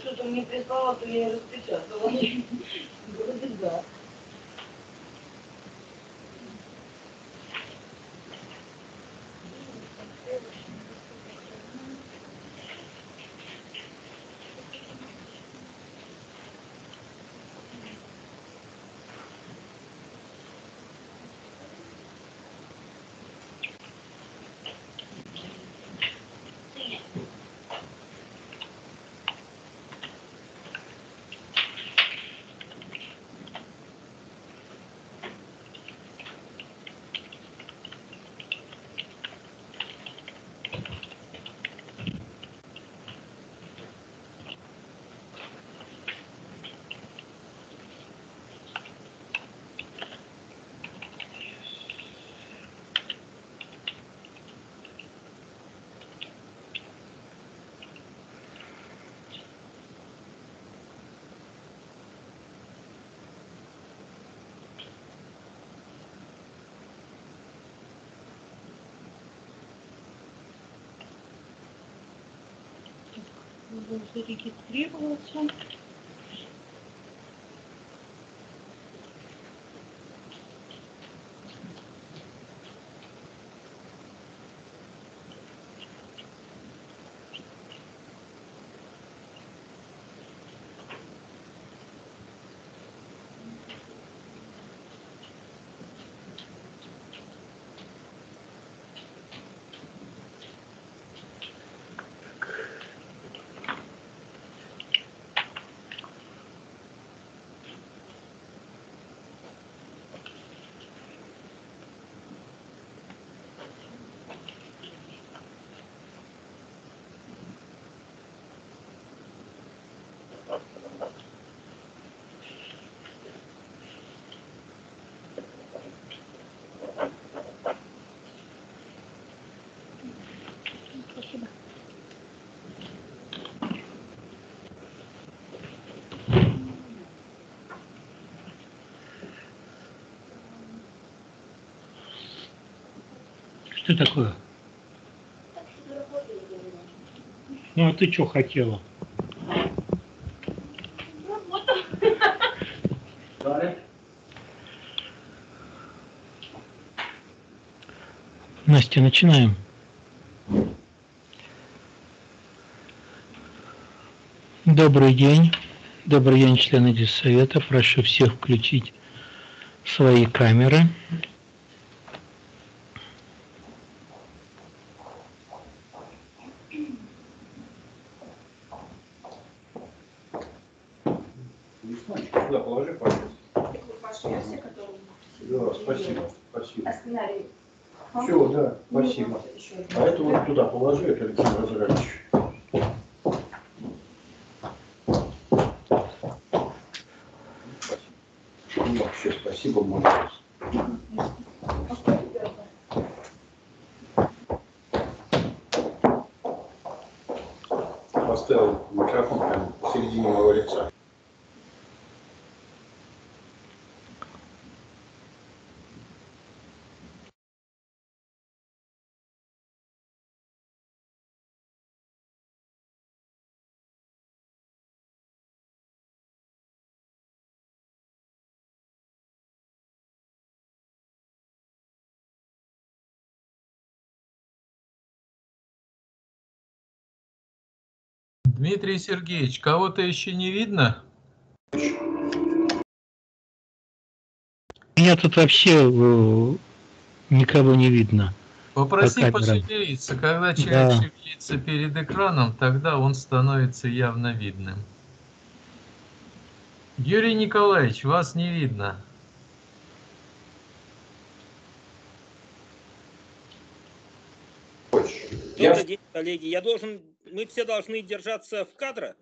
Что-то мне прислала, то я распечатала. Вроде да. Зарегистрироваться. Что такое? Ну а ты что хотела? Настя, начинаем. Добрый день, члены Диссовета. Прошу всех включить свои камеры. Дмитрий Сергеевич, кого-то еще не видно? Меня тут вообще никого не видно. Попроси пошевелиться. Когда человек шевелится перед экраном, тогда он становится явно видным. Юрий Николаевич, вас не видно. Добрый день, коллеги. Мы все должны держаться в кадре?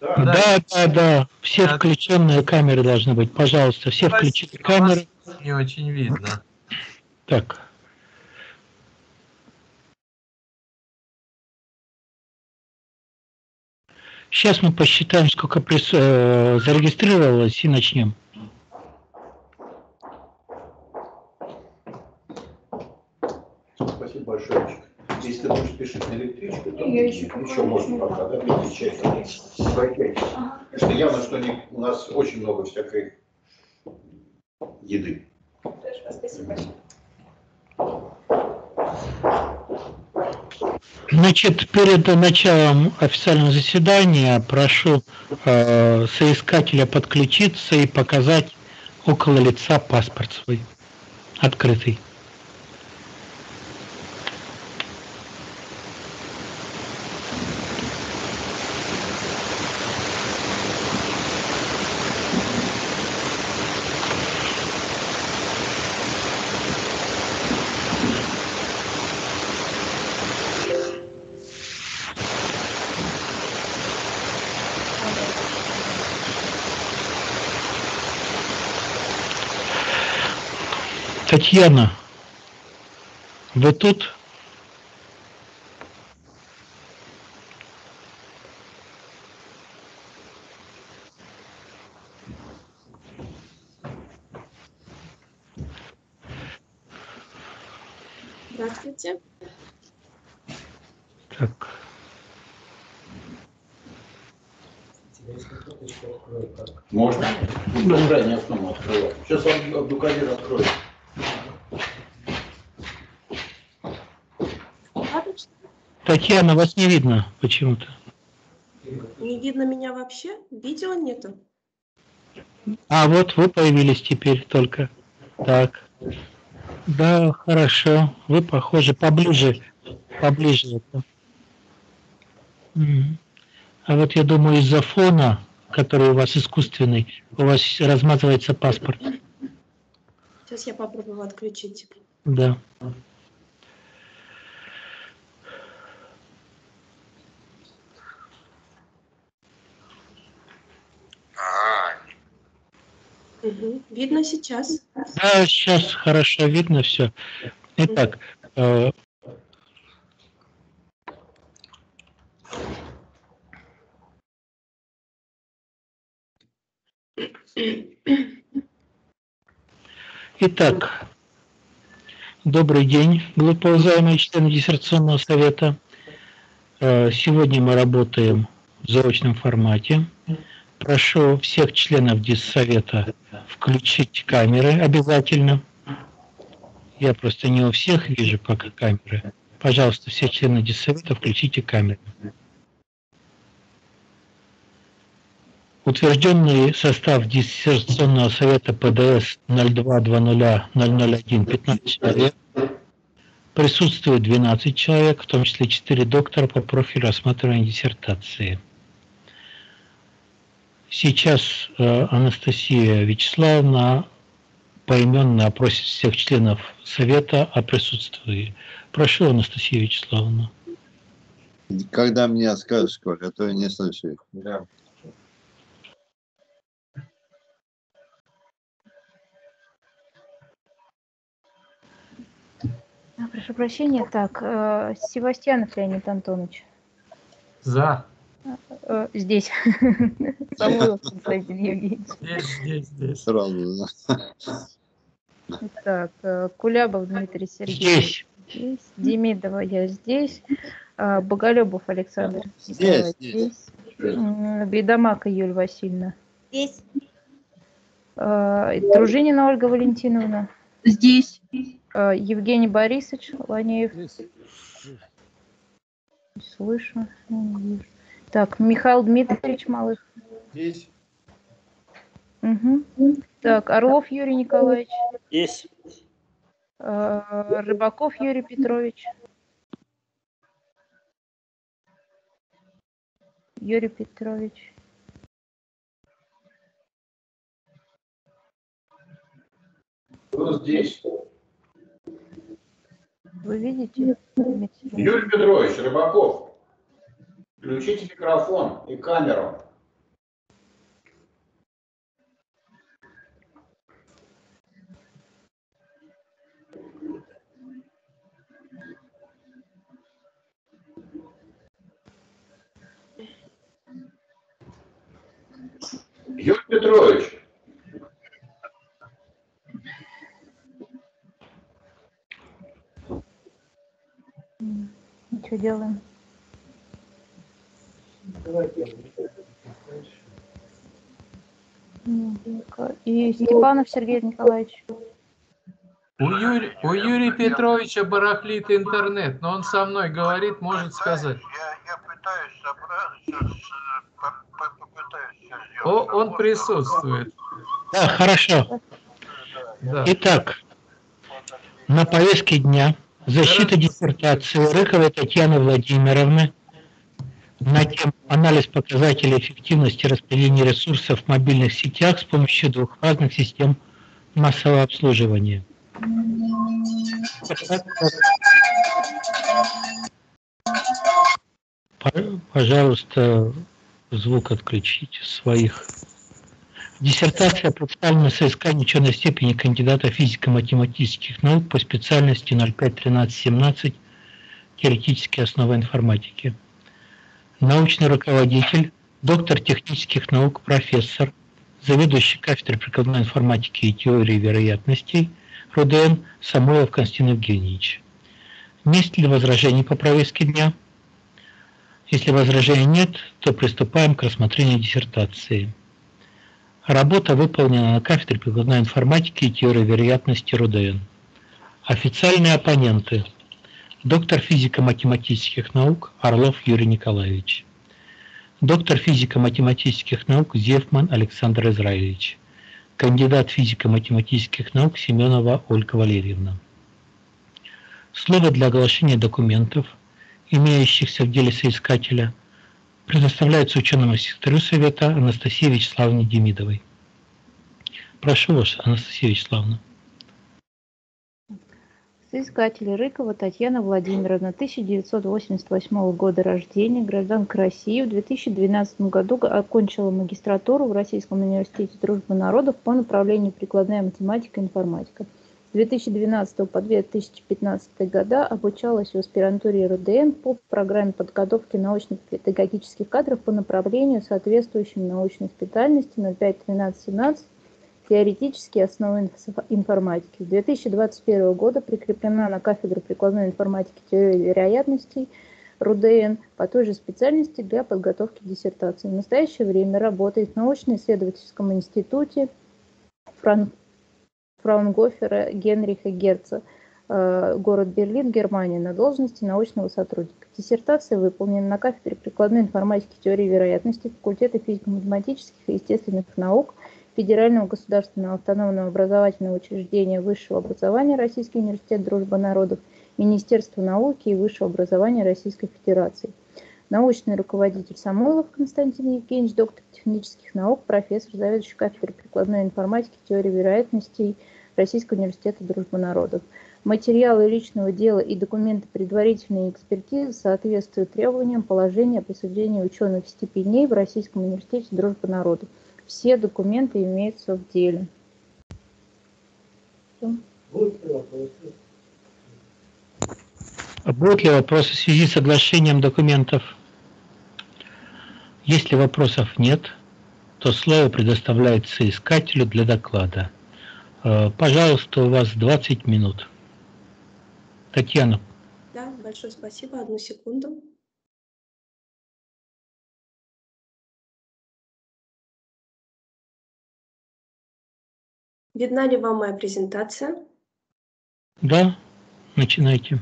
Да. Все включенные камеры должны быть. Пожалуйста, все включите камеры. Не очень видно. Так. Сейчас мы посчитаем, сколько зарегистрировалось, и начнем. Спасибо большое. Если ты будешь пишешь на электричку, то еще можно пока, да, переключать. Ага. Потому что явно, что у нас очень много всякой еды. Хорошо, спасибо большое. Значит, перед началом официального заседания прошу соискателя подключиться и показать около лица паспорт свой, открытый. Татьяна, вы тут? Здравствуйте. Так. Можно? Да, не основу открываю. Сейчас вам Абдукадир откроет. Татьяна, вас не видно почему-то. Не видно меня вообще? Видео нету? А вот вы появились теперь только. Так. Да, хорошо. Вы, похоже, поближе. Поближе. А вот я думаю, из-за фона, который у вас искусственный, у вас размазывается паспорт. Сейчас я попробую отключить. Да. Угу. Видно сейчас? Да, сейчас хорошо видно все. Итак, Итак, добрый день, глубоковзаимые члены диссертационного совета. Сегодня мы работаем в заочном формате. Прошу всех членов диссовета включить камеры обязательно. Я просто не у всех вижу пока камеры. Пожалуйста, все члены диссовета включите камеры. Утвержденный состав диссертационного совета ПДС 0200.001 15 человек. Присутствует 12 человек, в том числе 4 доктора по профилю рассматривания диссертации. Сейчас Анастасия Вячеславовна поименно опросит всех членов совета о присутствии. Прошу, Анастасия Вячеславовна. Когда мне скажешь, сколько, а то я не слышу их. Да. Прошу прощения. Так, Севастьянов Леонид Антонович. За. Здесь. Самойлов Константин Евгеньевич. Здесь. Сразу. Так, Кулябов Дмитрий Сергеевич. Здесь. Демидова я здесь. Боголюбов Александр Николаевич. Здесь. Бедамака Юль Васильевна. Здесь. Дружинина Ольга Валентиновна. Здесь. Евгений Борисович Ланеев. Не слышу. Так, Михаил Дмитриевич Малых. Здесь. Угу. Так, Орлов Юрий Николаевич. Здесь. Рыбаков Юрий Петрович. Здесь. Вы видите? Юрий Петрович, Рыбаков. Включите микрофон и камеру. Юрий Петрович. что делаем? И Степанов Сергей Николаевич. У Юрия Петровича барахлит интернет, но он со мной говорит, может сказать. Я пытаюсь собраться, попытаюсь все сделать. Он присутствует. Да, хорошо. Да. Итак, на повестке дня защита диссертации Рыковой Татьяны Владимировны на тему «Анализ показателей эффективности распределения ресурсов в мобильных сетях с помощью двухфазных систем массового обслуживания». Пожалуйста, звук отключите своих. Диссертация представлена соисканием ученой степени кандидата физико-математических наук по специальности 05-13-17 «Теоретические основы информатики». Научный руководитель, доктор технических наук, профессор, заведующий кафедрой прикладной информатики и теории вероятностей РУДН Самойлов Константин Евгеньевич. Есть ли возражений по повестке дня? Если возражений нет, то приступаем к рассмотрению диссертации. Работа выполнена на кафедре прикладной информатики и теории вероятности РУДН. Официальные оппоненты. Доктор физико-математических наук Орлов Юрий Николаевич. Доктор физико-математических наук Зевман Александр Израевич. Кандидат физико-математических наук Семенова Ольга Валерьевна. Слово для оглашения документов, имеющихся в деле соискателя, предоставляется ученому секретарю совета Анастасии Вячеславовне Демидовой. Прошу вас, Анастасия Вячеславовна. Соискатели Рыкова Татьяна Владимировна, 1988 года рождения, гражданка России, в 2012 году окончила магистратуру в Российском университете Дружбы народов по направлению прикладная математика и информатика. С 2012 по 2015 года обучалась в аспирантуре РУДН по программе подготовки научно-педагогических кадров по направлению, соответствующим научной специальности 05-13-17. Теоретические основы информатики. С 2021 года прикреплена на кафедру прикладной информатики теории вероятностей РУДН по той же специальности для подготовки диссертации. В настоящее время работает в научно-исследовательском институте Фраунгофера Генриха Герца, город Берлин, Германия, на должности научного сотрудника. Диссертация выполнена на кафедре прикладной информатики теории вероятностей факультета физико-математических и естественных наук Федерального государственного автономного образовательного учреждения высшего образования Российский университет Дружбы народов, Министерства науки и высшего образования Российской Федерации. Научный руководитель Самойлов Константин Евгеньевич, доктор технических наук, профессор, заведующий кафедрой прикладной информатики теории вероятностей Российского университета Дружбы народов. Материалы личного дела и документы предварительной экспертизы соответствуют требованиям положения о присуждении ученых степеней в Российском университете Дружбы народов. Все документы имеются в деле. Будут ли вопросы в связи с оглашением документов? Если вопросов нет, то слово предоставляется искателю для доклада. Пожалуйста, у вас 20 минут. Татьяна. Да, большое спасибо. Одну секунду. Видна ли вам моя презентация? Да, начинайте.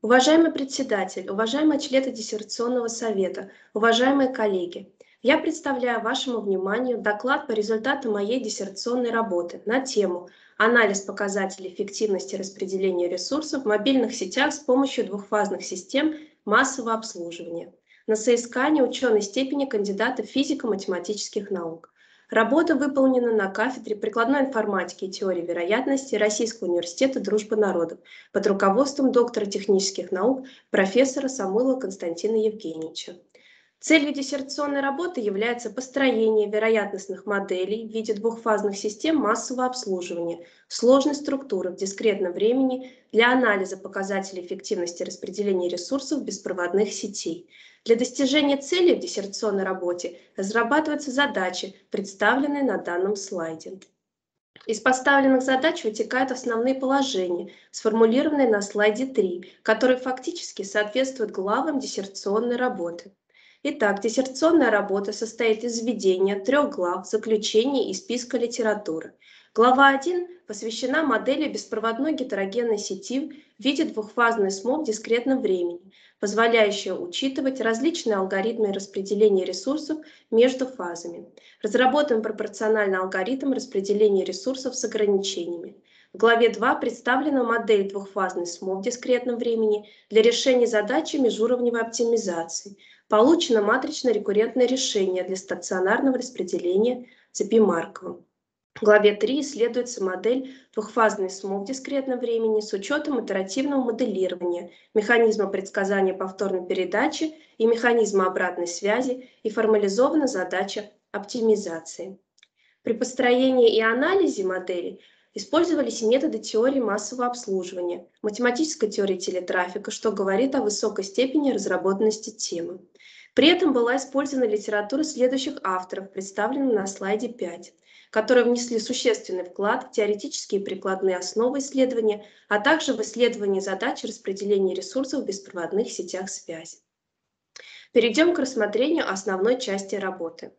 Уважаемый председатель, уважаемые члены диссертационного совета, уважаемые коллеги, я представляю вашему вниманию доклад по результатам моей диссертационной работы на тему «Анализ показателей эффективности распределения ресурсов в мобильных сетях с помощью двухфазных систем массового обслуживания» на соискание ученой степени кандидата физико-математических наук. Работа выполнена на кафедре прикладной информатики и теории вероятности Российского университета Дружбы народов под руководством доктора технических наук профессора Самойлова Константина Евгеньевича. Целью диссертационной работы является построение вероятностных моделей в виде двухфазных систем массового обслуживания, сложной структуры в дискретном времени для анализа показателей эффективности распределения ресурсов беспроводных сетей. Для достижения цели в диссертационной работе разрабатываются задачи, представленные на данном слайде. Из поставленных задач вытекают основные положения, сформулированные на слайде 3, которые фактически соответствуют главам диссертационной работы. Итак, диссертационная работа состоит из введения, 3 глав, заключений и списка литературы. Глава 1 посвящена модели беспроводной гетерогенной сети в виде двухфазной СМО в дискретном времени, позволяющая учитывать различные алгоритмы распределения ресурсов между фазами. Разработан пропорциональный алгоритм распределения ресурсов с ограничениями. В главе 2 представлена модель двухфазной СМО в дискретном времени для решения задачи межуровневой оптимизации. Получено матрично-рекуррентное решение для стационарного распределения цепи Маркова. В главе 3 исследуется модель двухфазной СМО в дискретном времени с учетом итеративного моделирования, механизма предсказания повторной передачи и механизма обратной связи, и формализована задача оптимизации. При построении и анализе модели использовались методы теории массового обслуживания, математической теории телетрафика, что говорит о высокой степени разработанности темы. При этом была использована литература следующих авторов, представленная на слайде 5. Которые внесли существенный вклад в теоретические и прикладные основы исследования, а также в исследование задач распределения ресурсов в беспроводных сетях связи. Перейдем к рассмотрению основной части работы.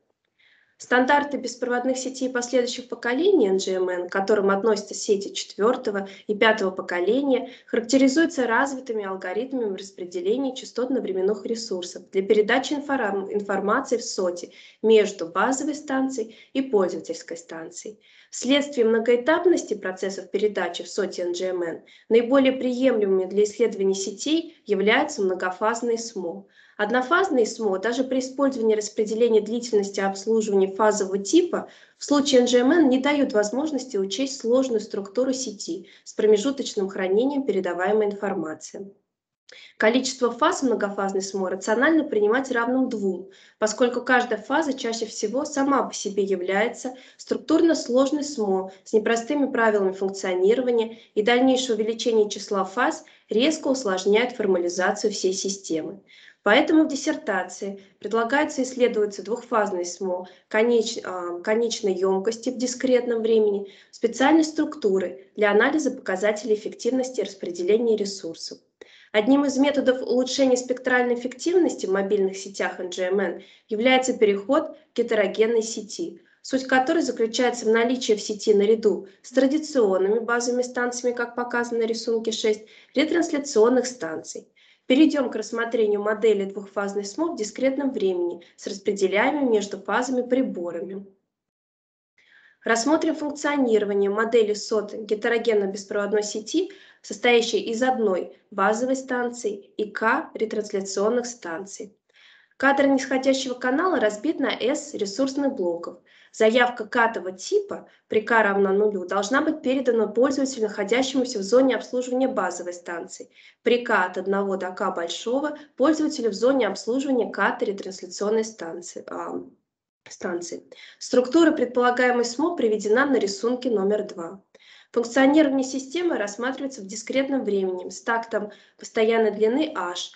Стандарты беспроводных сетей последующих поколений NGMN, к которым относятся сети 4 и 5 поколения, характеризуются развитыми алгоритмами распределения частотно-временных ресурсов для передачи информации в соте между базовой станцией и пользовательской станцией. Вследствие многоэтапности процессов передачи в соте NGMN наиболее приемлемыми для исследований сетей являются многофазные СМО. Однофазные СМО даже при использовании распределения длительности обслуживания фазового типа в случае NGMN не дают возможности учесть сложную структуру сети с промежуточным хранением передаваемой информации. Количество фаз многофазной СМО рационально принимать равным 2, поскольку каждая фаза чаще всего сама по себе является структурно сложной СМО с непростыми правилами функционирования, и дальнейшее увеличение числа фаз резко усложняет формализацию всей системы. Поэтому в диссертации предлагается исследоваться двухфазные СМО конечной емкости в дискретном времени, специальной структуры для анализа показателей эффективности распределения ресурсов. Одним из методов улучшения спектральной эффективности в мобильных сетях NGMN является переход к гетерогенной сети, суть которой заключается в наличии в сети наряду с традиционными базовыми станциями, как показано на рисунке 6, ретрансляционных станций. Перейдем к рассмотрению модели двухфазной СМО в дискретном времени с распределяемыми между фазами приборами. Рассмотрим функционирование модели сот гетерогенно-беспроводной сети, состоящей из одной базовой станции и К ретрансляционных станций. Кадр нисходящего канала разбит на S ресурсных блоков. Заявка катого типа при К равна 0 должна быть передана пользователю, находящемуся в зоне обслуживания базовой станции. При К от 1 до К большого пользователю в зоне обслуживания К ретрансляционной станции. Структура предполагаемой СМО приведена на рисунке номер 2. Функционирование системы рассматривается в дискретном времени с тактом постоянной длины H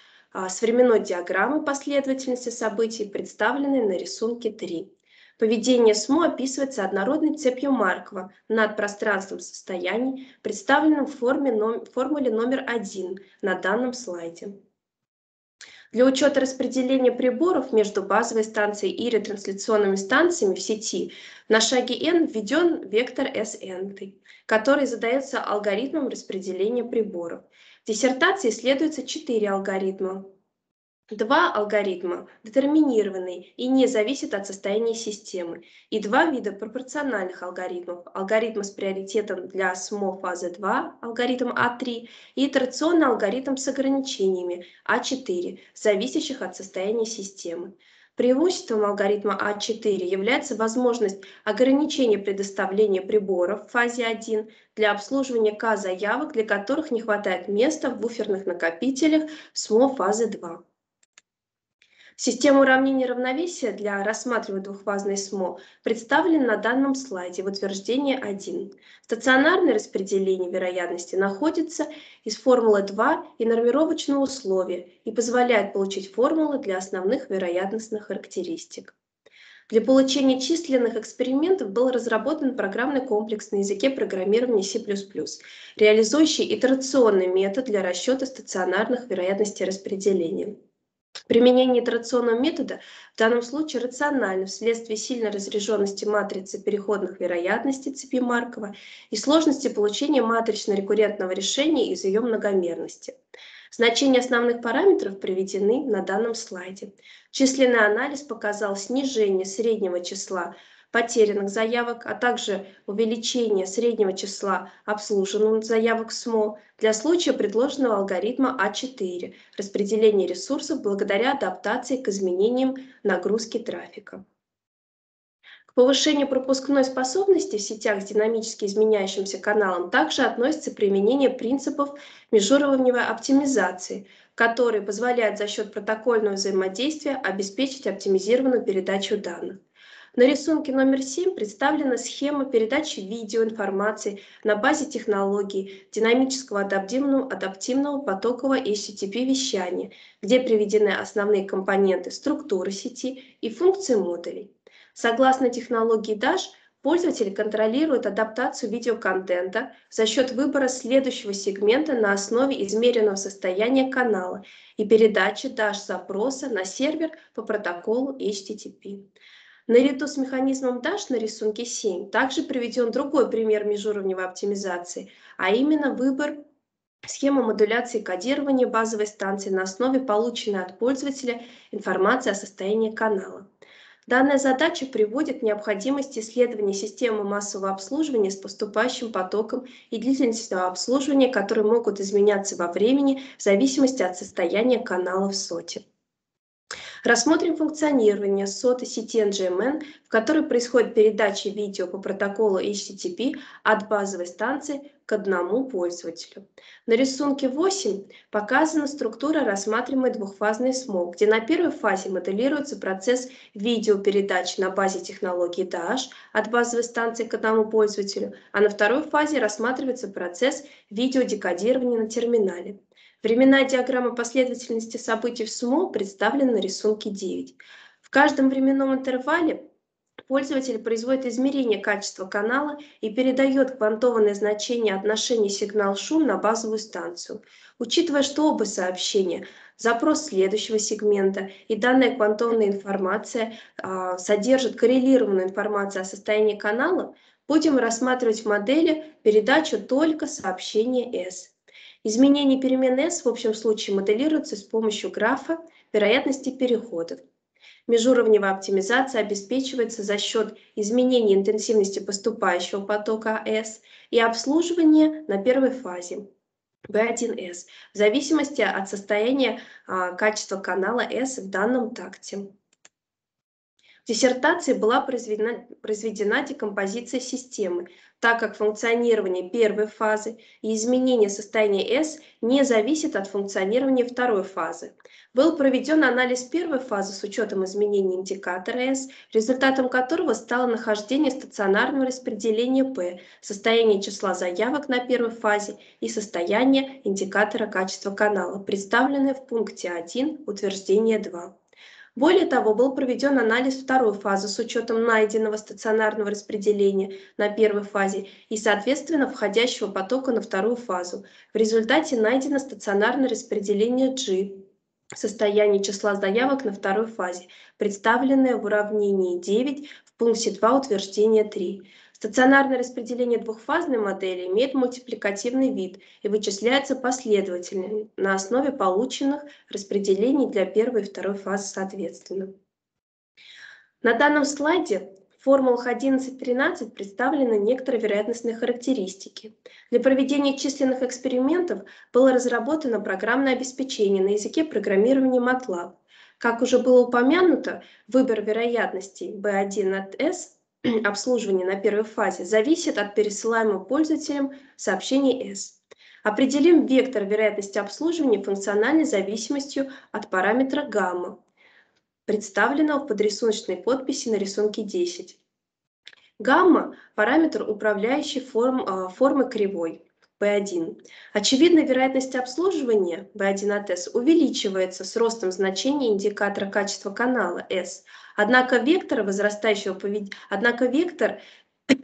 с временной диаграммой последовательности событий, представленной на рисунке 3. Поведение СМО описывается однородной цепью Маркова над пространством состояний, представленным в формуле номер 1 на данном слайде. Для учета распределения приборов между базовой станцией и ретрансляционными станциями в сети на шаге N введен вектор SN, который задается алгоритмом распределения приборов. В диссертации исследуются 4 алгоритма. 2 алгоритма детерминированные и не зависят от состояния системы, и 2 вида пропорциональных алгоритмов: алгоритм с приоритетом для СМО фазы 2, алгоритм А3, и итерационный алгоритм с ограничениями А4, зависящих от состояния системы. Преимуществом алгоритма А4 является возможность ограничения предоставления приборов в фазе 1 для обслуживания К заявок, для которых не хватает места в буферных накопителях СМО фазы 2. Система уравнения равновесия для рассматриваемой двухфазной СМО представлена на данном слайде в утверждении 1. Стационарное распределение вероятности находится из формулы 2 и нормировочного условия и позволяет получить формулы для основных вероятностных характеристик. Для получения численных экспериментов был разработан программный комплекс на языке программирования C++, реализующий итерационный метод для расчета стационарных вероятностей распределения. Применение итерационного метода в данном случае рационально вследствие сильной разряженности матрицы переходных вероятностей цепи Маркова и сложности получения матрично-рекуррентного решения из ее многомерности. Значения основных параметров приведены на данном слайде. Численный анализ показал снижение среднего числа потерянных заявок, а также увеличение среднего числа обслуженных заявок СМО для случая предложенного алгоритма А4 распределение ресурсов благодаря адаптации к изменениям нагрузки трафика. К повышению пропускной способности в сетях с динамически изменяющимся каналом также относится применение принципов межуровневой оптимизации, которые позволяют за счет протокольного взаимодействия обеспечить оптимизированную передачу данных. На рисунке номер 7 представлена схема передачи видеоинформации на базе технологий динамического адаптивного потокового HTTP вещания, где приведены основные компоненты структуры сети и функции модулей. Согласно технологии DASH, пользователи контролируют адаптацию видеоконтента за счет выбора следующего сегмента на основе измеренного состояния канала и передачи DASH-запроса на сервер по протоколу HTTP. Наряду с механизмом DASH на рисунке 7 также приведен другой пример межуровневой оптимизации, а именно выбор схемы модуляции кодирования базовой станции на основе полученной от пользователя информации о состоянии канала. Данная задача приводит к необходимости исследования системы массового обслуживания с поступающим потоком и длительностью обслуживания, которые могут изменяться во времени в зависимости от состояния канала в соте. Рассмотрим функционирование соты сети NGMN, в которой происходит передача видео по протоколу HTTP от базовой станции к одному пользователю. На рисунке 8 показана структура рассматриваемой двухфазной СМО, где на первой фазе моделируется процесс видеопередач на базе технологии DASH от базовой станции к одному пользователю, а на второй фазе рассматривается процесс видеодекодирования на терминале. Временная диаграмма последовательности событий в СМО представлена на рисунке 9. В каждом временном интервале пользователь производит измерение качества канала и передает квантованное значение отношений сигнал-шум на базовую станцию. Учитывая, что оба сообщения, запрос следующего сегмента и данная квантованная информация содержит коррелированную информацию о состоянии канала, будем рассматривать в модели передачу только сообщения S. Изменение перемен S в общем случае моделируется с помощью графа вероятности переходов. Межуровневая оптимизация обеспечивается за счет изменения интенсивности поступающего потока S и обслуживания на первой фазе B1S в зависимости от состояния качества канала S в данном такте. В диссертации была произведена декомпозиция системы, так как функционирование первой фазы и изменение состояния S не зависит от функционирования второй фазы. Был проведен анализ первой фазы с учетом изменений индикатора S, результатом которого стало нахождение стационарного распределения P, состояние числа заявок на первой фазе и состояние индикатора качества канала, представленное в пункте 1 утверждения 2. Более того, был проведен анализ второй фазы с учетом найденного стационарного распределения на первой фазе и, соответственно, входящего потока на вторую фазу. В результате найдено стационарное распределение G, состояние числа заявок на второй фазе, представленное в уравнении 9 в пункте 2 утверждения 3. Стационарное распределение двухфазной модели имеет мультипликативный вид и вычисляется последовательно на основе полученных распределений для первой и второй фаз соответственно. На данном слайде в формулах 11.13 представлены некоторые вероятностные характеристики. Для проведения численных экспериментов было разработано программное обеспечение на языке программирования MATLAB. Как уже было упомянуто, выбор вероятностей B1 от S обслуживание на первой фазе зависит от пересылаемого пользователем сообщения S. Определим вектор вероятности обслуживания функциональной зависимостью от параметра гамма, представленного в подрисуночной подписи на рисунке 10. Гамма – параметр, управляющий формой кривой. B1. Очевидно, вероятность обслуживания B1АТС увеличивается с ростом значения индикатора качества канала S. Однако вектор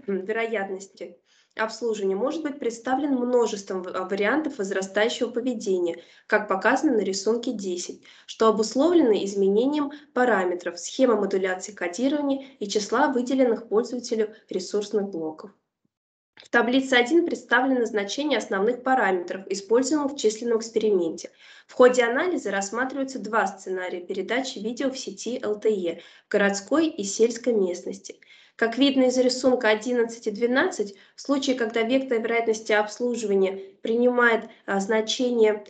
вероятности обслуживания может быть представлен множеством вариантов возрастающего поведения, как показано на рисунке 10, что обусловлено изменением параметров, схемы модуляции кодирования и числа выделенных пользователю ресурсных блоков. В таблице 1 представлено значение основных параметров, используемых в численном эксперименте. В ходе анализа рассматриваются два сценария передачи видео в сети LTE в городской и сельской местности. Как видно из рисунка 11 и 12, в случае, когда вектор вероятности обслуживания принимает значение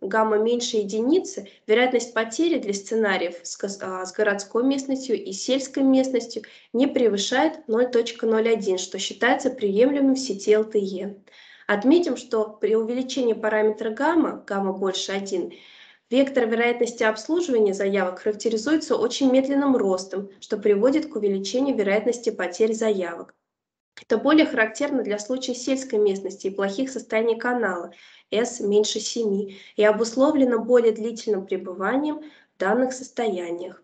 гамма меньше единицы, вероятность потери для сценариев с городской местностью и сельской местностью не превышает 0.01, что считается приемлемым в сети LTE. Отметим, что при увеличении параметра гамма больше 1, вектор вероятности обслуживания заявок характеризуется очень медленным ростом, что приводит к увеличению вероятности потерь заявок. Это более характерно для случаев сельской местности и плохих состояний канала S меньше 7 и обусловлено более длительным пребыванием в данных состояниях.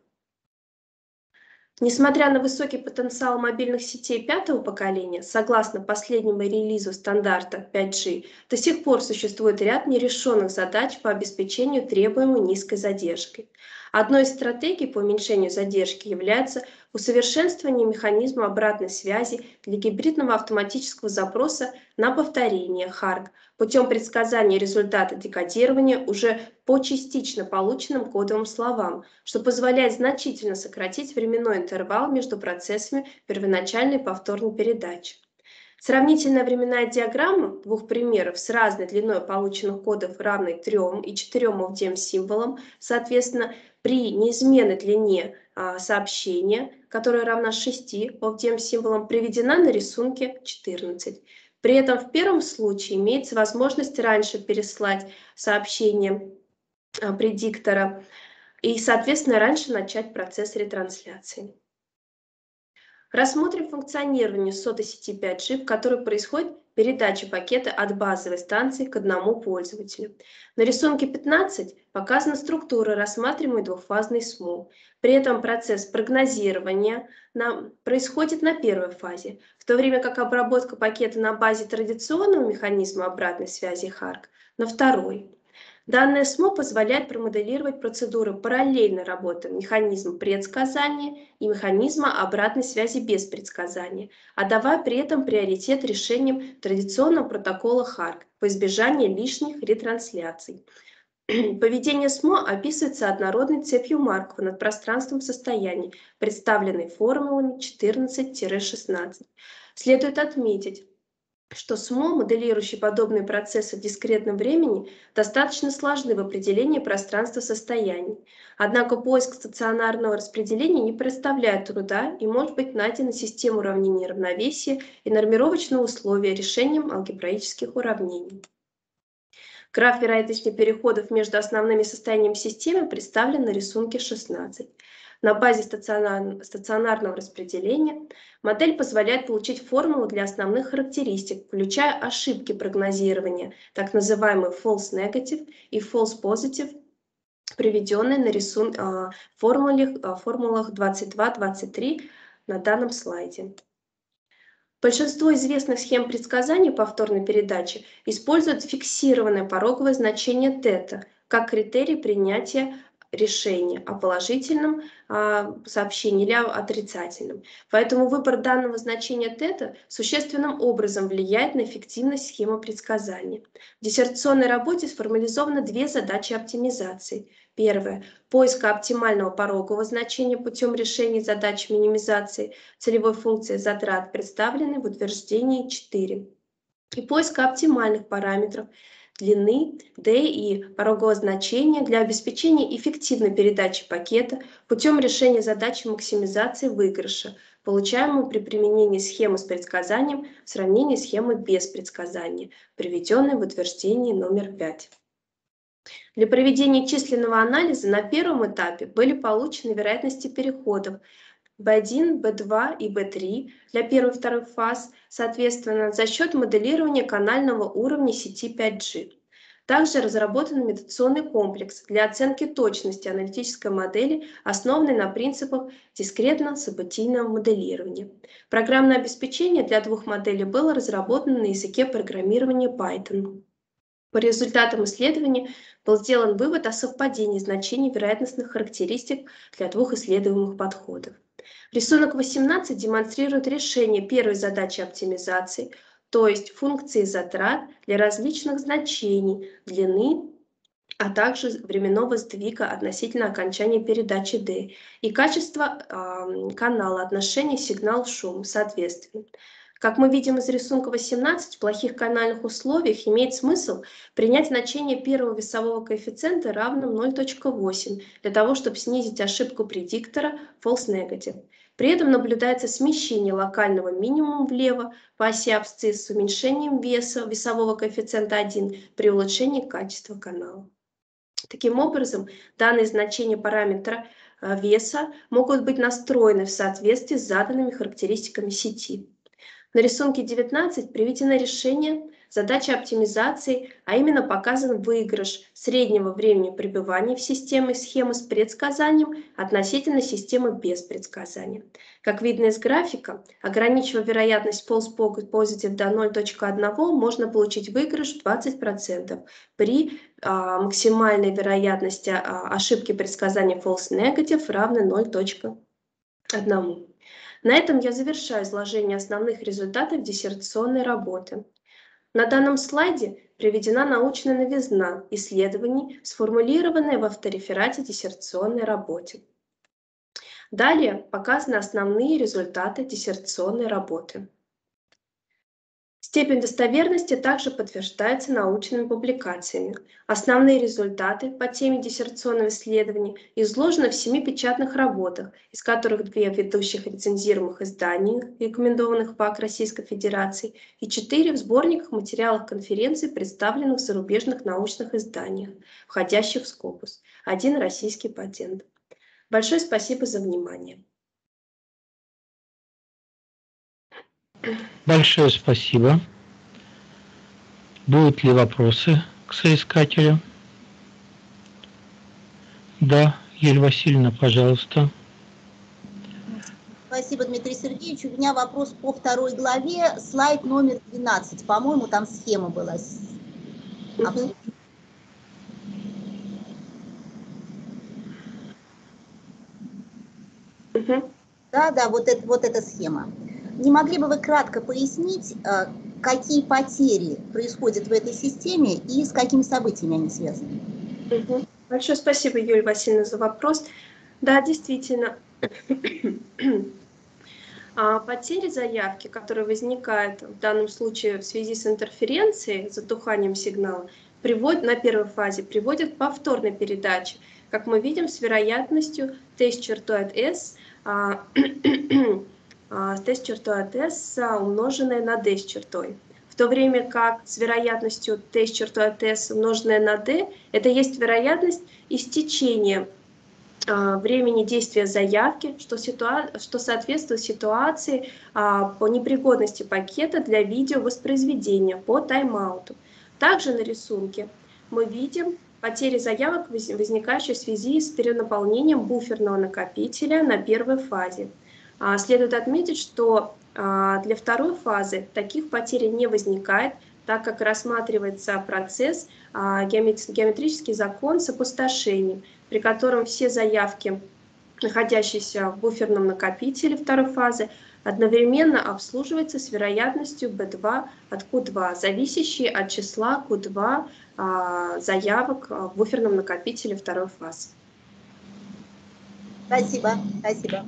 Несмотря на высокий потенциал мобильных сетей пятого поколения, согласно последнему релизу стандарта 5G, до сих пор существует ряд нерешенных задач по обеспечению требуемой низкой задержки. Одной из стратегий по уменьшению задержки является усовершенствование механизма обратной связи для гибридного автоматического запроса на повторение ХАРК путем предсказания результата декодирования уже по частично полученным кодовым словам, что позволяет значительно сократить временной интервал между процессами первоначальной и повторной передачи. Сравнительная временная диаграмма двух примеров с разной длиной полученных кодов, равной 3 и 4 овдем символам, соответственно, при неизменной длине сообщения, которая равна 6 овдем символам, приведена на рисунке 14. При этом в первом случае имеется возможность раньше переслать сообщение предиктора и, соответственно, раньше начать процесс ретрансляции. Рассмотрим функционирование сотой сети 5G, в которой происходит передача пакета от базовой станции к одному пользователю. На рисунке 15 показана структура рассматриваемой двухфазной СМУ. При этом процесс прогнозирования происходит на первой фазе, в то время как обработка пакета на базе традиционного механизма обратной связи ХАРК на второй. Данное СМО позволяет промоделировать процедуры параллельной работы механизма предсказания и механизма обратной связи без предсказания, отдавая при этом приоритет решениям традиционного протокола ХАРК по избежанию лишних ретрансляций. Поведение СМО описывается однородной цепью Маркова над пространством состояний, представленной формулами 14-16. Следует отметить, что СМО, моделирующие подобные процессы в дискретном времени, достаточно сложны в определении пространства состояний. Однако поиск стационарного распределения не представляет труда и может быть найдена система уравнений равновесия и нормировочного условия решением алгебраических уравнений. Граф вероятности переходов между основными состояниями системы представлен на рисунке 16. На базе стационарного распределения модель позволяет получить формулу для основных характеристик, включая ошибки прогнозирования, так называемый false negative и false positive, приведенные на формулах 22-23 на данном слайде. Большинство известных схем предсказаний повторной передачи используют фиксированное пороговое значение θ как критерий принятия решение о положительном сообщении или отрицательном. Поэтому выбор данного значения θ существенным образом влияет на эффективность схемы предсказания. В диссертационной работе сформализованы две задачи оптимизации. Первое – поиска оптимального порогового значения путем решения задач минимизации целевой функции затрат, представленной в утверждении 4. И поиска оптимальных параметров длины D и порогового значения для обеспечения эффективной передачи пакета путем решения задачи максимизации выигрыша, получаемого при применении схемы с предсказанием в сравнении с схемой без предсказания, приведенной в утверждении номер 5. Для проведения численного анализа на первом этапе были получены вероятности переходов B1, B2 и B3 для первых и вторых фаз, соответственно, за счет моделирования канального уровня сети 5G. Также разработан имитационный комплекс для оценки точности аналитической модели, основанной на принципах дискретно-событийного моделирования. Программное обеспечение для двух моделей было разработано на языке программирования Python. По результатам исследования был сделан вывод о совпадении значений вероятностных характеристик для двух исследуемых подходов. Рисунок 18 демонстрирует решение первой задачи оптимизации, то есть функции затрат для различных значений, длины, а также временного сдвига относительно окончания передачи D и качества канала, отношение сигнал-шум, соответственно. Как мы видим из рисунка 18, в плохих канальных условиях имеет смысл принять значение первого весового коэффициента равным 0.8 для того, чтобы снизить ошибку предиктора false negative. При этом наблюдается смещение локального минимума влево по оси абсцисс с уменьшением веса весового коэффициента 1 при улучшении качества канала. Таким образом, данные значения параметра веса могут быть настроены в соответствии с заданными характеристиками сети. На рисунке 19 приведено решение задачи оптимизации, а именно показан выигрыш среднего времени пребывания в системе схемы с предсказанием относительно системы без предсказания. Как видно из графика, ограничивая вероятность false positive до 0.1, можно получить выигрыш в 20% при максимальной вероятности ошибки предсказания false negative равной 0.1. На этом я завершаю изложение основных результатов диссертационной работы. На данном слайде приведена научная новизна исследований, сформулированная в автореферате диссертационной работе. Далее показаны основные результаты диссертационной работы. Степень достоверности также подтверждается научными публикациями. Основные результаты по теме диссертационного исследования изложены в 7 печатных работах, из которых 2 в ведущих рецензируемых изданиях, рекомендованных ПАК Российской Федерации, и 4 в сборниках материалов конференции, представленных в зарубежных научных изданиях, входящих в Scopus, 1 российский патент. Большое спасибо за внимание. Большое спасибо. Будут ли вопросы к соискателю? Да, Юлия Васильевна, пожалуйста. Спасибо, Дмитрий Сергеевич. У меня вопрос по 2 главе, слайд номер 12. По-моему, там схема была. Да, вот эта схема. Не могли бы вы кратко пояснить, какие потери происходят в этой системе и с какими событиями они связаны? Большое спасибо, Юлия Васильевна, за вопрос. Да, действительно, потери заявки, которые возникают в данном случае в связи с интерференцией, затуханием сигнала, на первой фазе приводят к повторной передаче, как мы видим, с вероятностью T с чертой от S, T с чертой от S умноженное на D с чертой. В то время как с вероятностью T с чертой от S умноженное на D, это есть вероятность истечения времени действия заявки, что соответствует ситуации по непригодности пакета для видеовоспроизведения по тайм-ауту. Также на рисунке мы видим потери заявок, возникающие в связи с перенаполнением буферного накопителя на первой фазе. Следует отметить, что для второй фазы таких потерь не возникает, так как рассматривается процесс геометрический закон с опустошением, при котором все заявки, находящиеся в буферном накопителе второй фазы, одновременно обслуживаются с вероятностью B2 от Q2, зависящей от числа Q2 заявок в буферном накопителе второй фазы. Спасибо, спасибо.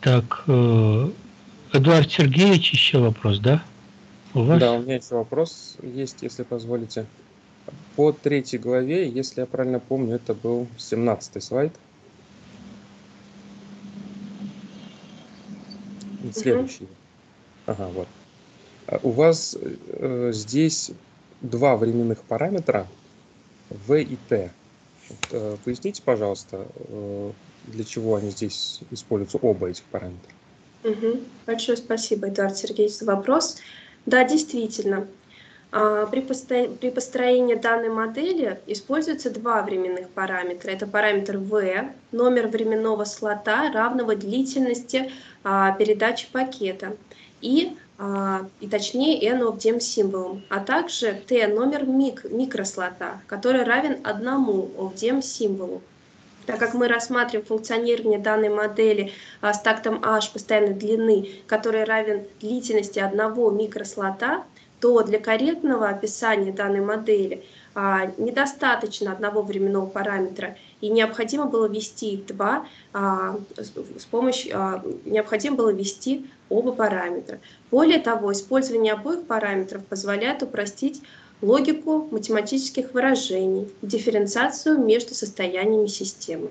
Так, Эдуард Сергеевич, еще вопрос, да? У вас? Да, у меня еще вопрос есть, если позволите. По 3 главе, если я правильно помню, это был 17-й слайд. Следующий. Ага, вот. У вас здесь 2 временных параметра, V и T. Поясните, пожалуйста, для чего они здесь используются, оба этих параметра. Угу. Большое спасибо, Эдуард Сергеевич, за вопрос. Да, действительно, при построении данной модели используются два временных параметра. Это параметр V, номер временного слота, равного длительности передачи пакета, и точнее N ovDM символом, а также T, номер микрослота, который равен одному ovDM символу. Так как мы рассматриваем функционирование данной модели с тактом H постоянной длины, который равен длительности одного микрослота, то для корректного описания данной модели недостаточно одного временного параметра, и необходимо было ввести два, оба параметра. Более того, использование обоих параметров позволяет упростить логику математических выражений, дифференциацию между состояниями системы.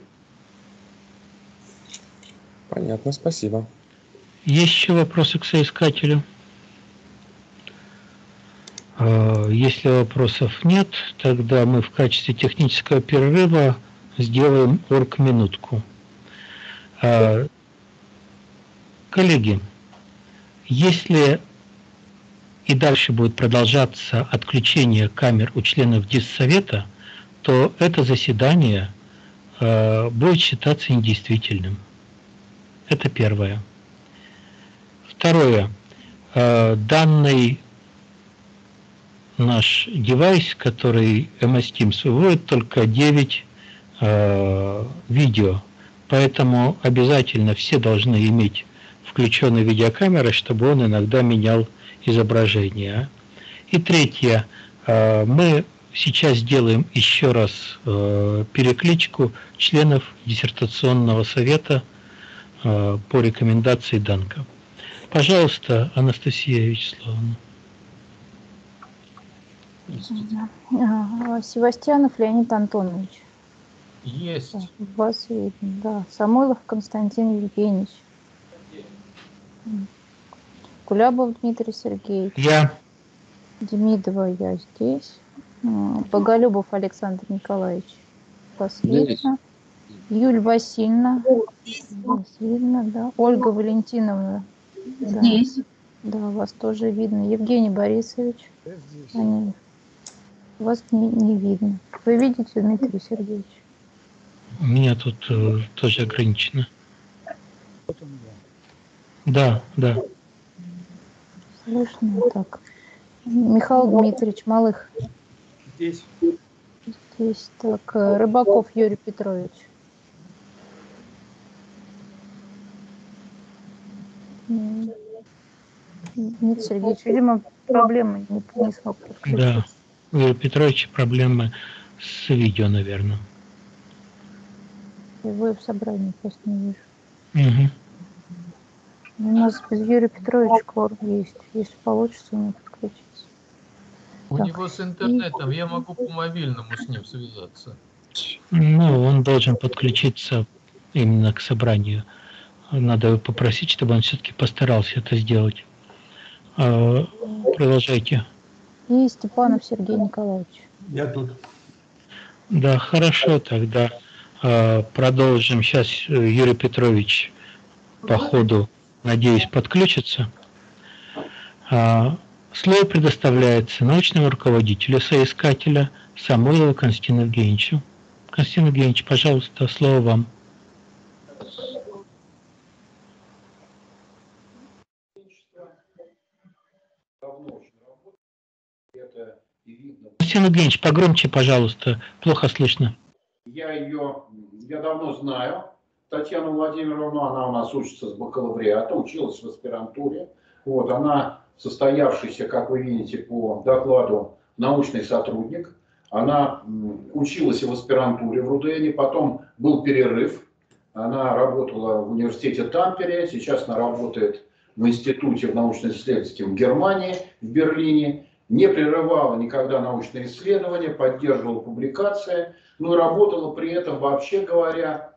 Понятно, спасибо. Есть еще вопросы к соискателю? Если вопросов нет, тогда мы в качестве технического перерыва сделаем орг-минутку. Коллеги, если и дальше будет продолжаться отключение камер у членов Диссовета, то это заседание будет считаться недействительным. Это первое. Второе. Данный наш девайс, который MS Teams, выводит только 9 видео, поэтому обязательно все должны иметь включенную видеокамеру, чтобы он иногда менял изображение. И третье, мы сейчас сделаем еще раз перекличку членов диссертационного совета по рекомендации Данка. Пожалуйста, Анастасия Вячеславовна. Севастьянов Леонид Антонович. Есть. Вас видно, да. Самойлов Константин Евгеньевич. Кулябов Дмитрий Сергеевич. Я. Демидова, я здесь. Боголюбов Александр Николаевич. Последно. Юль Васильевна. Васильевна, да. Ольга Валентиновна. Здесь. Да, вас тоже видно. Евгений Борисович. Здесь. Вас не видно. Вы видите, Дмитрий Сергеевич? У меня тут тоже ограничено. Да, да. Слышно? Так. Михаил Дмитриевич Малых. Здесь. Здесь. Так. Рыбаков Юрий Петрович. Дмитрий Сергеевич, видимо, проблемы не смог подключиться. Да. Юрий Петрович, проблемы с видео, наверное. Его в собрании просто не вижу. Угу. У нас без Юрия Петровича кворум есть. Если получится, у него подключиться. У так. него с интернетом. Я могу по мобильному с ним связаться. Ну, он должен подключиться именно к собранию. Надо попросить, чтобы он все-таки постарался это сделать. Продолжайте. И Степанов Сергей Николаевич. Я тут. Да, хорошо, тогда продолжим. Сейчас Юрий Петрович по ходу, надеюсь, подключится. Слово предоставляется научному руководителю соискателя Самойлову Константину Евгеньевичу. Константин Евгеньевич, пожалуйста, слово вам. Константин Евгеньевич, погромче, пожалуйста, плохо слышно. Я давно знаю. Татьяну Владимировну, она у нас учится с бакалавриата, училась в аспирантуре. Вот, она состоявшийся, как вы видите, по докладу научный сотрудник. Она училась и в аспирантуре в РУДН, потом был перерыв. Она работала в университете Тампере, сейчас она работает в институте в научно-исследовательском Германии, в Берлине. Не прерывала никогда научные исследования, поддерживала публикации, но и работала при этом, вообще говоря,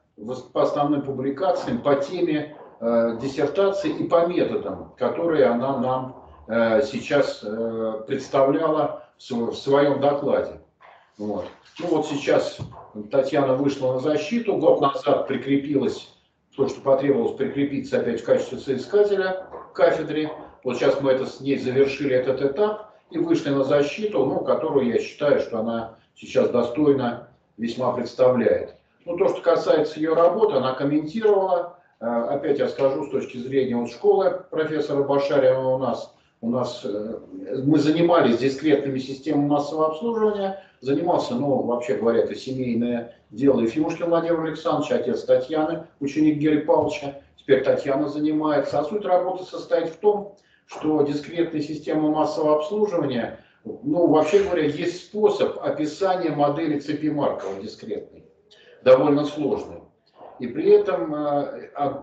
по основным публикациям, по теме диссертации и по методам, которые она нам сейчас представляла в своем докладе. Вот. Ну вот сейчас Татьяна вышла на защиту, год назад прикрепилась, то, что потребовалось прикрепиться опять в качестве соискателя к кафедре. Вот сейчас мы это с ней завершили этот этап и вышли на защиту, ну, которую я считаю, что она сейчас достойно весьма представляет. Ну, то, что касается ее работы, она комментировала. Опять я скажу, с точки зрения вот школы профессора Башарина мы занимались дискретными системами массового обслуживания. Занимался, ну, вообще говоря, это семейное дело Ефимушкин Владимир Александрович, отец Татьяны, ученик Герри Павловича. Теперь Татьяна занимается. А суть работы состоит в том, что дискретные системы массового обслуживания, ну, вообще говоря, есть способ описания модели цепи Маркова дискретной, довольно сложный. И при этом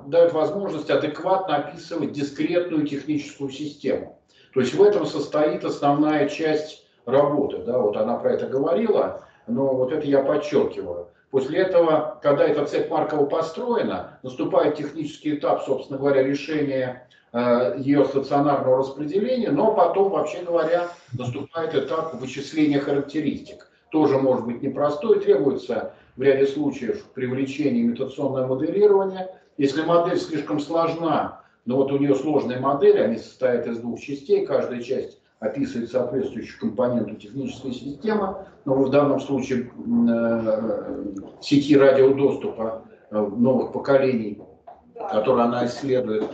дает возможность адекватно описывать дискретную техническую систему. То есть в этом состоит основная часть работы. Да? Вот она про это говорила, но вот это я подчеркиваю. После этого, когда эта цепь Маркова построена, наступает технический этап, собственно говоря, решения ее стационарного распределения, но потом, вообще говоря, наступает этап вычисления характеристик. Тоже может быть непростой, требуется в ряде случаев привлечение имитационное моделирование. Если модель слишком сложна, но вот у нее сложные модели, они состоят из двух частей, каждая часть описывает соответствующую компоненту технической системы, но в данном случае сети радиодоступа новых поколений, которые она исследует.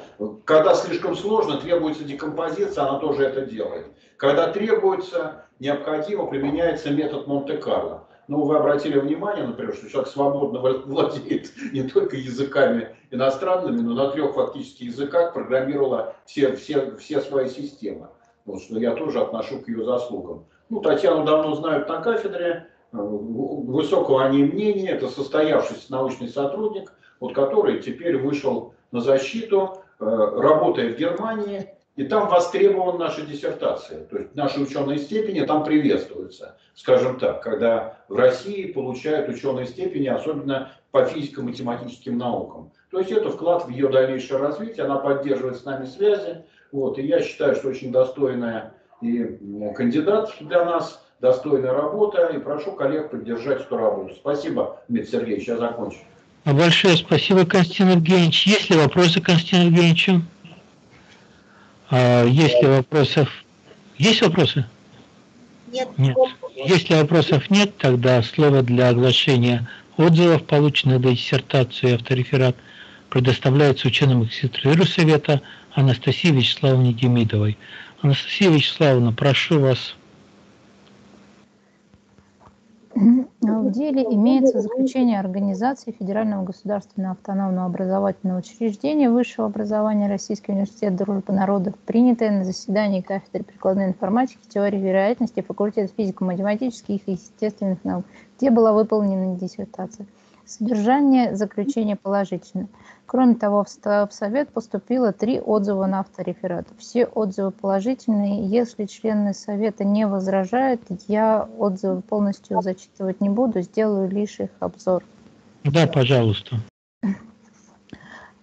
Когда слишком сложно, требуется декомпозиция, она тоже это делает. Когда требуется, необходимо, применяется метод Монте-Карло. Ну, вы обратили внимание, например, что человек свободно владеет не только языками иностранными, но на 3 фактически языках программировала все свои системы. Вот, что я тоже отношу к ее заслугам. Ну, Татьяну давно знают на кафедре, высокого о ней мнения, это состоявшийся научный сотрудник, вот, который теперь вышел на защиту, работая в Германии. И там востребована наша диссертация, то есть наши ученые степени там приветствуются, скажем так, когда в России получают ученые степени, особенно по физико-математическим наукам. То есть это вклад в ее дальнейшее развитие, она поддерживает с нами связи. Вот, и я считаю, что очень достойная и кандидат для нас, достойная работа, и прошу коллег поддержать эту работу. Спасибо, Дмитрий Сергеевич, я закончу. Большое спасибо, Константин Евгеньевич. Есть ли вопросы к Константину Евгеньевичу? Есть ли вопросов? Есть вопросы? Нет. Нет. Если вопросов нет, тогда слово для оглашения отзывов, полученных до диссертации автореферат, предоставляется ученым Экстервирусовета Анастасии Вячеславовне Демидовой. Анастасия Вячеславовна, прошу вас. В деле имеется заключение организации Федерального государственного автономного образовательного учреждения высшего образования Российский университет Дружбы народов, принятое на заседании кафедры прикладной информатики, теории вероятности факультета физико-математических и естественных наук, где была выполнена диссертация. Содержание заключения положительное. Кроме того, в совет поступило 3 отзыва на автореферат. Все отзывы положительные. Если члены совета не возражают, я отзывы полностью зачитывать не буду, сделаю лишь их обзор. Да, пожалуйста.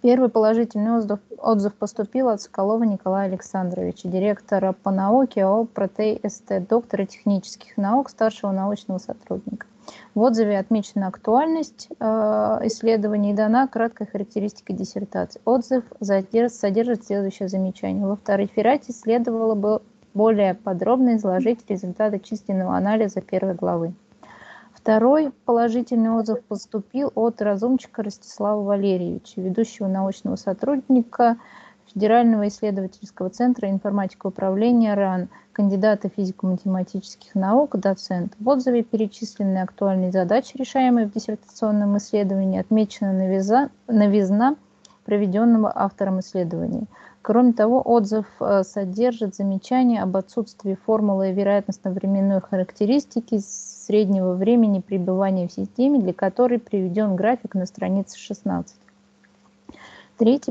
Первый положительный отзыв поступил от Соколова Николая Александровича, директора по науке ООО «ПДС», доктора технических наук, старшего научного сотрудника. В отзыве отмечена актуальность исследований и дана краткая характеристика диссертации. Отзыв содержит следующее замечание. Во второй реферате следовало бы более подробно изложить результаты численного анализа первой главы. Второй положительный отзыв поступил от Разумчика Ростислава Валерьевича, ведущего научного сотрудника Федерального исследовательского центра информатики управления РАН, кандидата физико-математических наук, доцент. В отзыве перечислены актуальные задачи, решаемые в диссертационном исследовании, отмечена новизна проведенного автором исследований. Кроме того, отзыв содержит замечание об отсутствии формулы вероятностно-временной характеристики среднего времени пребывания в системе, для которой приведен график на странице 16. Третий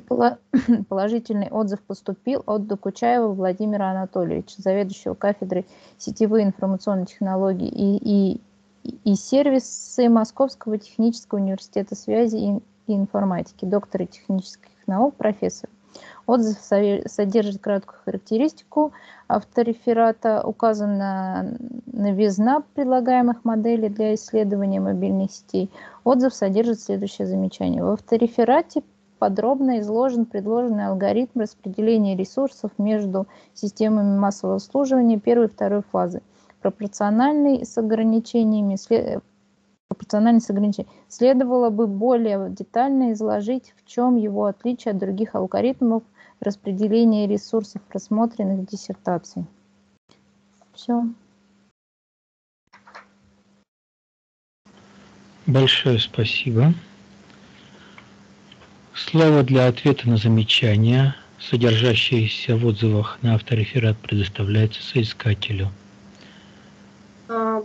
положительный отзыв поступил от Докучаева Владимира Анатольевича, заведующего кафедрой сетевые информационные технологии и сервисы Московского технического университета связи и информатики, доктора технических наук, профессора. Отзыв содержит краткую характеристику автореферата, указана новизна предлагаемых моделей для исследования мобильных сетей. Отзыв содержит следующее замечание. В автореферате подробно изложен предложенный алгоритм распределения ресурсов между системами массового обслуживания первой и второй фазы, пропорциональный с ограничениями. Следовало бы более детально изложить, в чем его отличие от других алгоритмов распределения ресурсов, просмотренных в диссертации. Все. Большое спасибо. Слово для ответа на замечания, содержащиеся в отзывах на автореферат, предоставляется соискателю.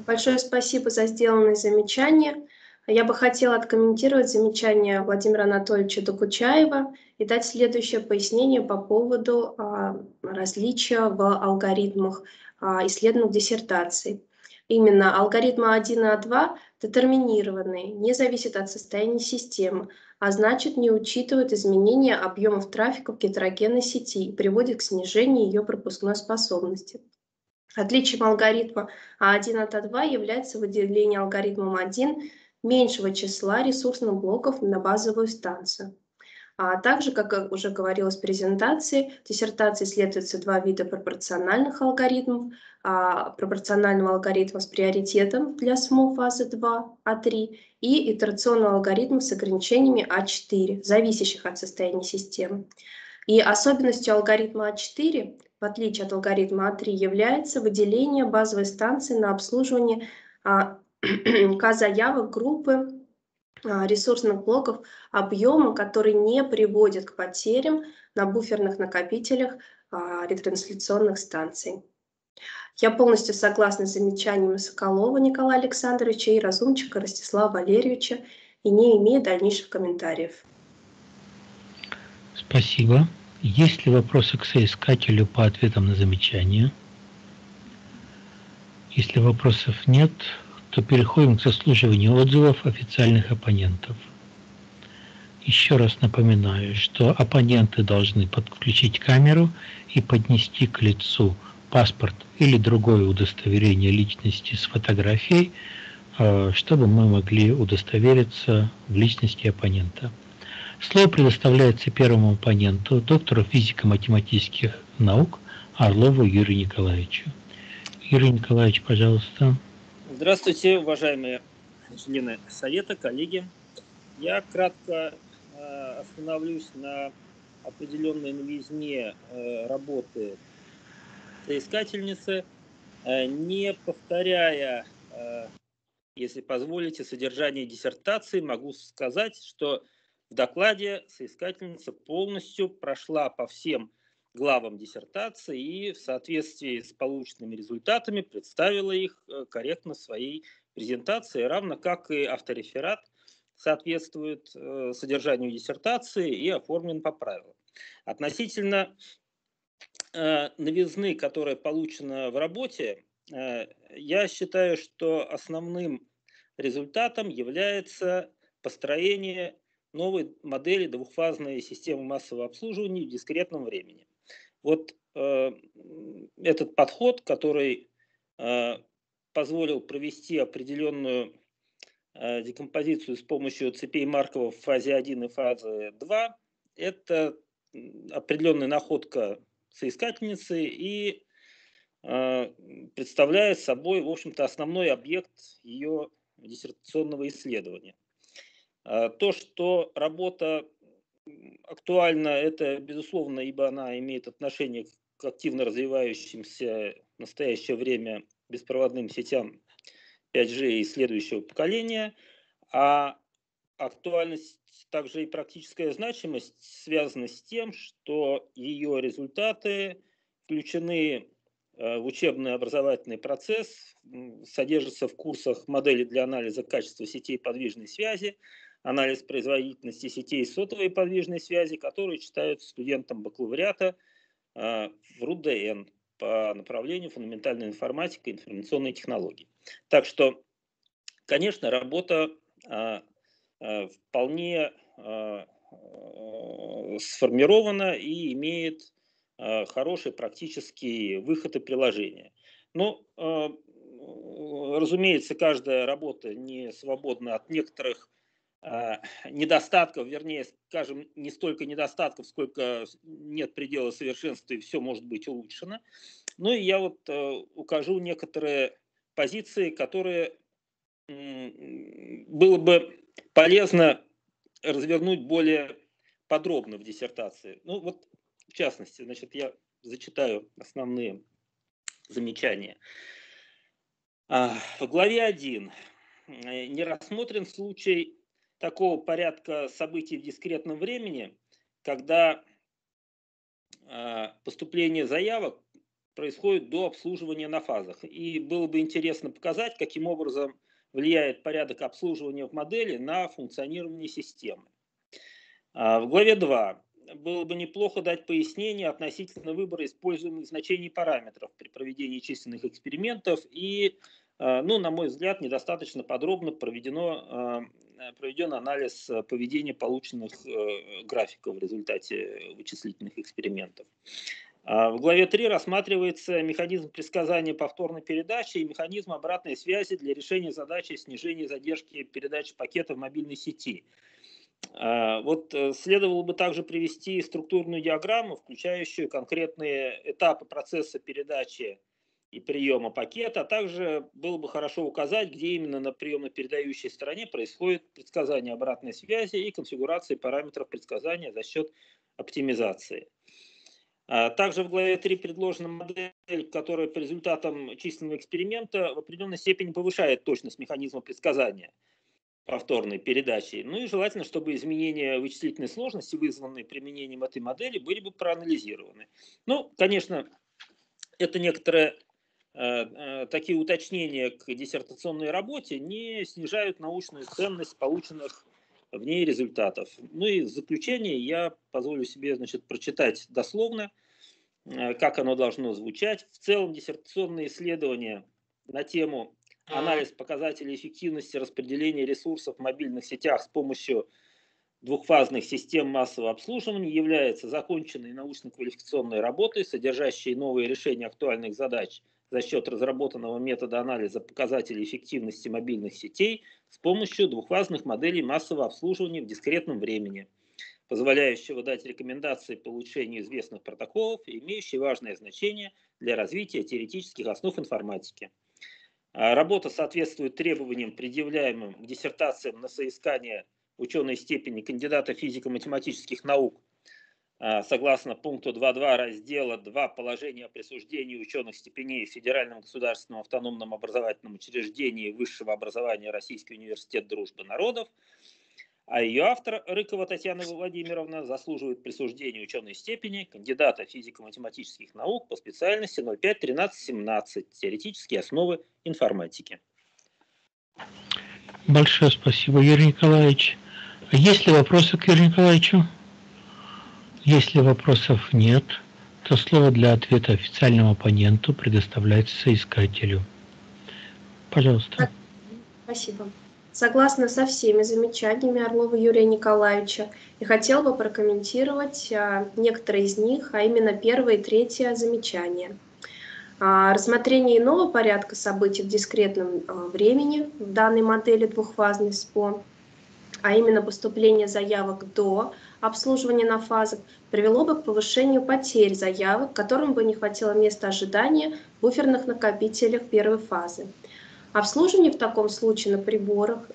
Большое спасибо за сделанные замечания. Я бы хотела откомментировать замечания Владимира Анатольевича Докучаева и дать следующее пояснение по поводу различия в алгоритмах исследованных диссертаций. Именно алгоритмы 1 и А2 детерминированы, не зависят от состояния системы, а значит не учитывают изменения объемов трафика в гетерогенной сети и приводят к снижению ее пропускной способности. Отличием алгоритма А1 от А2 является выделение алгоритмом 1 меньшего числа ресурсных блоков на базовую станцию. А также, как уже говорилось в презентации, в диссертации исследуются два вида пропорциональных алгоритмов. Пропорционального алгоритма с приоритетом для СМО фазы 2 А3 и итерационного алгоритма с ограничениями А4, зависящих от состояния системы. И особенностью алгоритма А4, в отличие от алгоритма А3, является выделение базовой станции на обслуживание К-заявок группы ресурсных блоков объема, который не приводит к потерям на буферных накопителях ретрансляционных станций. Я полностью согласна с замечаниями Соколова Николая Александровича и Разумчика Ростислава Валерьевича и не имею дальнейших комментариев. Спасибо. Есть ли вопросы к соискателю по ответам на замечания? Если вопросов нет, то переходим к заслуживанию отзывов официальных оппонентов. Еще раз напоминаю, что оппоненты должны подключить камеру и поднести к лицу паспорт или другое удостоверение личности с фотографией, чтобы мы могли удостовериться в личности оппонента. Слово предоставляется первому оппоненту, доктору физико-математических наук Орлову Юрию Николаевичу. Юрий Николаевич, пожалуйста. Здравствуйте, уважаемые члены Совета, коллеги. Я кратко остановлюсь на определенной новизне работы соискательницы, не повторяя, если позволите, содержание диссертации, могу сказать, что в докладе соискательница полностью прошла по всем главам диссертации и в соответствии с полученными результатами представила их корректно в своей презентации, равно как и автореферат соответствует содержанию диссертации и оформлен по правилам. Относительно новизны, которая получена в работе, я считаю, что основным результатом является построение новой модели двухфазной системы массового обслуживания в дискретном времени. Вот этот подход, который позволил провести определенную декомпозицию с помощью цепей Маркова в фазе 1 и фазе 2, это определенная находка соискательницы и представляет собой, в общем-то, основной объект ее диссертационного исследования. То, что работа актуальна, это безусловно, ибо она имеет отношение к активно развивающимся в настоящее время беспроводным сетям 5G и следующего поколения, а актуальность, также и практическая значимость связана с тем, что ее результаты включены в учебно-образовательный процесс, содержатся в курсах модели для анализа качества сетей подвижной связи, анализ производительности сетей сотовой подвижной связи, которые читают студентам бакалавриата в РУДН по направлению фундаментальная информатика и информационные технологии. Так что, конечно, работа вполне сформирована и имеет хороший практический выход и приложение. Но, разумеется, каждая работа не свободна от некоторых недостатков, вернее, скажем, не столько недостатков, сколько нет предела совершенства, и все может быть улучшено. Ну и я вот укажу некоторые позиции, которые было бы полезно развернуть более подробно в диссертации. Ну вот, в частности, значит, я зачитаю основные замечания. В главе 1 не рассмотрен случай такого порядка событий в дискретном времени, когда поступление заявок происходит до обслуживания на фазах. И было бы интересно показать, каким образом влияет порядок обслуживания в модели на функционирование системы. В главе 2 было бы неплохо дать пояснение относительно выбора используемых значений параметров при проведении численных экспериментов и, ну, на мой взгляд, недостаточно подробно проведен анализ поведения полученных графиков в результате вычислительных экспериментов. В главе 3 рассматривается механизм предсказания повторной передачи и механизм обратной связи для решения задачи снижения задержки передачи пакета в мобильной сети. Вот следовало бы также привести структурную диаграмму, включающую конкретные этапы процесса передачи и приема пакета, а также было бы хорошо указать, где именно на приемно-передающей стороне происходит предсказание обратной связи и конфигурации параметров предсказания за счет оптимизации. Также в главе 3 предложена модель, которая по результатам численного эксперимента в определенной степени повышает точность механизма предсказания повторной передачи. Ну и желательно, чтобы изменения вычислительной сложности, вызванные применением этой модели, были бы проанализированы. Ну, конечно, это некоторые такие уточнения к диссертационной работе не снижают научную ценность полученных в ней результатов. Ну и в заключение я позволю себе, значит, прочитать дословно, как оно должно звучать. В целом диссертационные исследования на тему «Анализ показателей эффективности распределения ресурсов в мобильных сетях с помощью двухфазных систем массового обслуживания» является законченной научно-квалификационной работой, содержащей новые решения актуальных задач за счет разработанного метода анализа показателей эффективности мобильных сетей с помощью двухфазных моделей массового обслуживания в дискретном времени, позволяющего дать рекомендации по улучшению известных протоколов, имеющие важное значение для развития теоретических основ информатики. Работа соответствует требованиям, предъявляемым к диссертациям на соискание ученой степени кандидата физико-математических наук, согласно пункту 2.2 раздела 2 положения о присуждении ученых степеней в Федеральном государственном автономном образовательном учреждении высшего образования Российский университет Дружбы народов, а ее автор Рыкова Татьяна Владимировна заслуживает присуждения ученой степени кандидата физико-математических наук по специальности 05-13-17 «Теоретические основы информатики». Большое спасибо, Юрий Николаевич. Есть ли вопросы к Юрию Николаевичу? Если вопросов нет, то слово для ответа официальному оппоненту предоставляется соискателю. Пожалуйста. Спасибо. Согласна со всеми замечаниями Орлова Юрия Николаевича и хотела бы прокомментировать некоторые из них, а именно 1-е и 3-е замечания. Рассмотрение иного порядка событий в дискретном времени в данной модели двухфазной СПО, а именно поступление заявок до обслуживания на фазах, привело бы к повышению потерь заявок, которым бы не хватило места ожидания в буферных накопителях первой фазы. Обслуживание в таком случае на приборах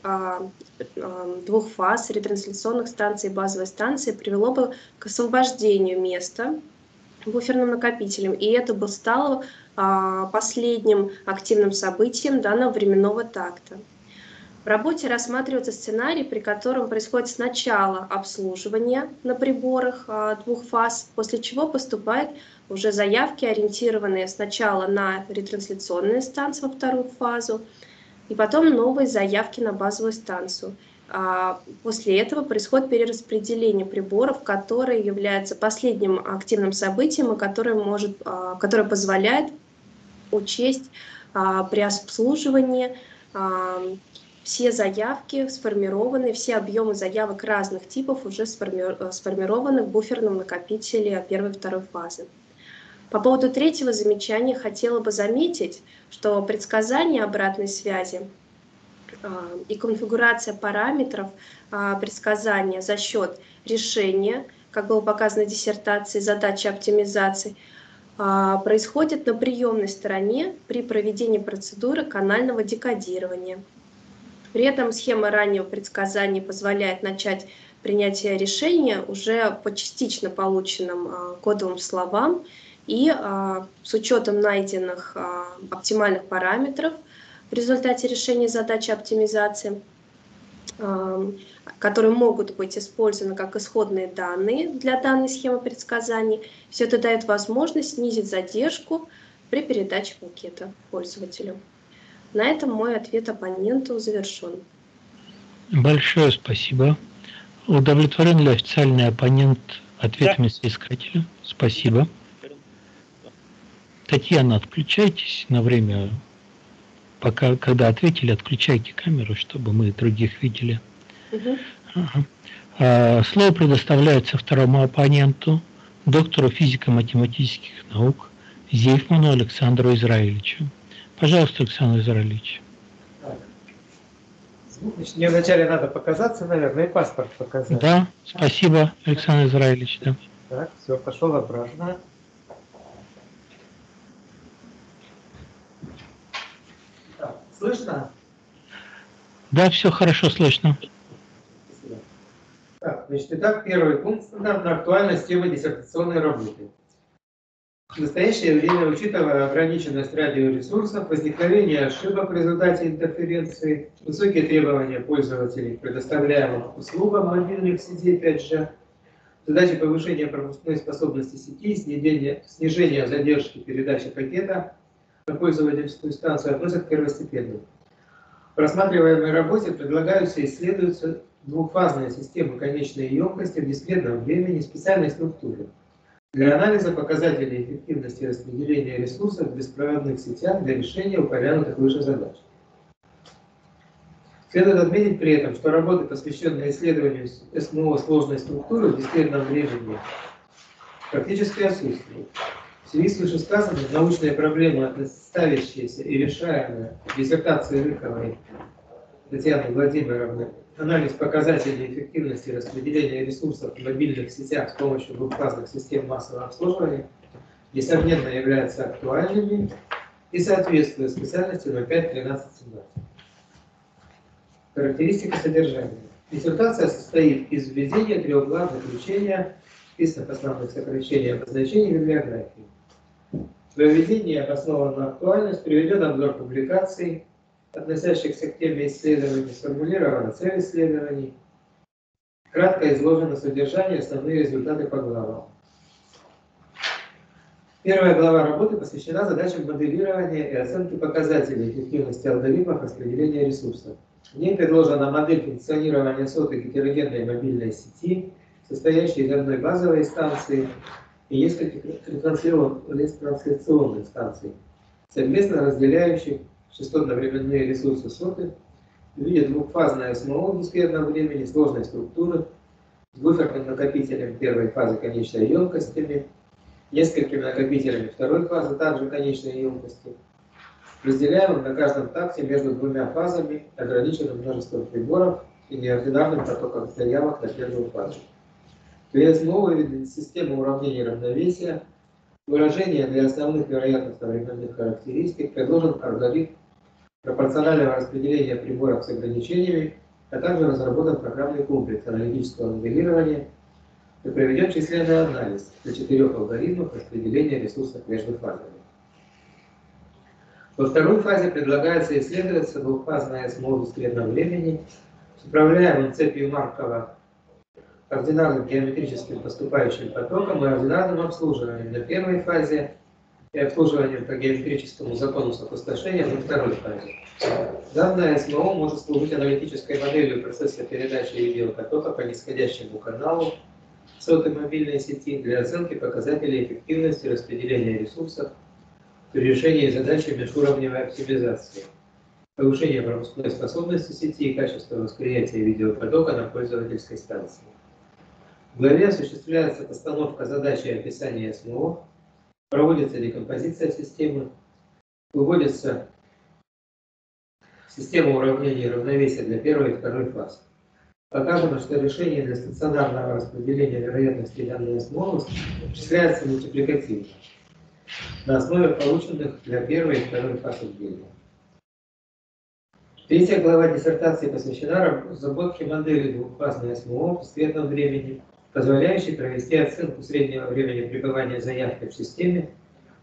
двух фаз, ретрансляционных станций и базовой станции привело бы к освобождению места буферным накопителем, и это бы стало последним активным событием данного временного такта. В работе рассматривается сценарий, при котором происходит сначала обслуживание на приборах двух фаз, после чего поступают уже заявки, ориентированные сначала на ретрансляционные станции во вторую фазу, и потом новые заявки на базовую станцию. После этого происходит перераспределение приборов, которое является последним активным событием, и которое позволяет учесть при обслуживании Все заявки сформированы, все объемы заявок разных типов уже сформированы в буферном накопителе первой-второй фазы. По поводу третьего замечания хотела бы заметить, что предсказание обратной связи и конфигурация параметров предсказания за счет решения, как было показано в диссертации, задачи оптимизации, происходит на приемной стороне при проведении процедуры канального декодирования. При этом схема раннего предсказания позволяет начать принятие решения уже по частично полученным кодовым словам и с учетом найденных оптимальных параметров в результате решения задачи оптимизации, которые могут быть использованы как исходные данные для данной схемы предсказаний. Все это дает возможность снизить задержку при передаче пакета пользователю. На этом мой ответ оппоненту завершен. Большое спасибо. Удовлетворен ли официальный оппонент ответами соискателя? Спасибо. Татьяна, отключайтесь на время, пока, когда ответили, отключайте камеру, чтобы мы других видели. Слово предоставляется второму оппоненту, доктору физико-математических наук Зевману Александру Израевичу. Пожалуйста, Александр Израевич. Значит, мне вначале надо показаться, наверное, и паспорт показать. Да, спасибо, Александр Израевич. Да. Так, все, пошел обратно. Так, слышно? Да, все хорошо слышно. Так, значит, итак, первый пункт стандартно актуальна темы диссертационной работы. В настоящее время, учитывая ограниченность радиоресурсов, возникновение ошибок в результате интерференции, высокие требования пользователей к предоставляемым услугам мобильных сетей 5G, задачи повышения пропускной способности сети, снижения задержки передачи пакета на пользовательскую станцию относят к первостепенным. В рассматриваемой работе предлагаются и исследуются двухфазные системы конечной емкости в дискретном времени специальной структуры. Для анализа показателей эффективности распределения ресурсов в беспроводных сетях для решения упомянутых выше задач. Следует отметить при этом, что работы, посвященные исследованию СМО сложной структуры в дискретном времени, практически отсутствуют. В связи с вышесказанным, научные проблемы, ставящиеся и решаемые в диссертации Рыковой Татьяны Владимировны, анализ показателей эффективности распределения ресурсов в мобильных сетях с помощью двухфазных систем массового обслуживания, несомненно, являются актуальными и соответствуют специальности 05.13.17. Характеристика содержания. Диссертация состоит из введения трех глав, заключения, список основных сокращений и обозначений библиографии. Для введения обоснованную актуальность приведен обзор публикаций, относящихся к теме исследований, сформулирована цель исследований, кратко изложено содержание и основные результаты по главам. Первая глава работы посвящена задачам моделирования и оценки показателей эффективности алгоритмов распределения ресурсов. В ней предложена модель функционирования сотой гетерогенной мобильной сети, состоящей из одной базовой станции и нескольких ретрансляционных станций, совместно разделяющих частотно-временные ресурсы соты в виде двухфазной СМО в дискретном времени, сложной структуры, с буферным накопителем первой фазы конечной емкостями, несколькими накопителями второй фазы также конечной емкости, разделяемым на каждом такте между двумя фазами, ограниченным множеством приборов и неординарным потоком заявок на первую фазу. При СМО выведена система уравнения равновесия. Выражение для основных вероятностно-временных характеристик предложен алгоритм пропорционального распределения приборов с ограничениями, а также разработан программный комплекс аналитического моделирования и проведен численный анализ для четырех алгоритмов распределения ресурсов между фазами. Во второй фазе предлагается исследоваться двухфазная СМО в дискретном времени с управляемым цепью Маркова ординарным геометрическим поступающим потоком и ординарным обслуживанием на первой фазе и обслуживанием по геометрическому закону сопустошения на второй фазе. Данная СМО может служить аналитической моделью процесса передачи видеопотока по нисходящему каналу сотой мобильной сети для оценки показателей эффективности распределения ресурсов при решении задачи межуровневой оптимизации. повышение пропускной способности сети и качество восприятия видеопотока на пользовательской станции. В главе осуществляется постановка задачи и описания СМО, проводится декомпозиция системы, выводится система уравнения и равновесия для первой и второй фаз. Показано, что решение для стационарного распределения вероятности данной СМО осуществляется мультипликативно, на основе полученных для первой и второй фаз отделения. Третья глава диссертации посвящена разработке модели двухфазной СМО в дискретном времени, позволяющей провести оценку среднего времени пребывания заявки в системе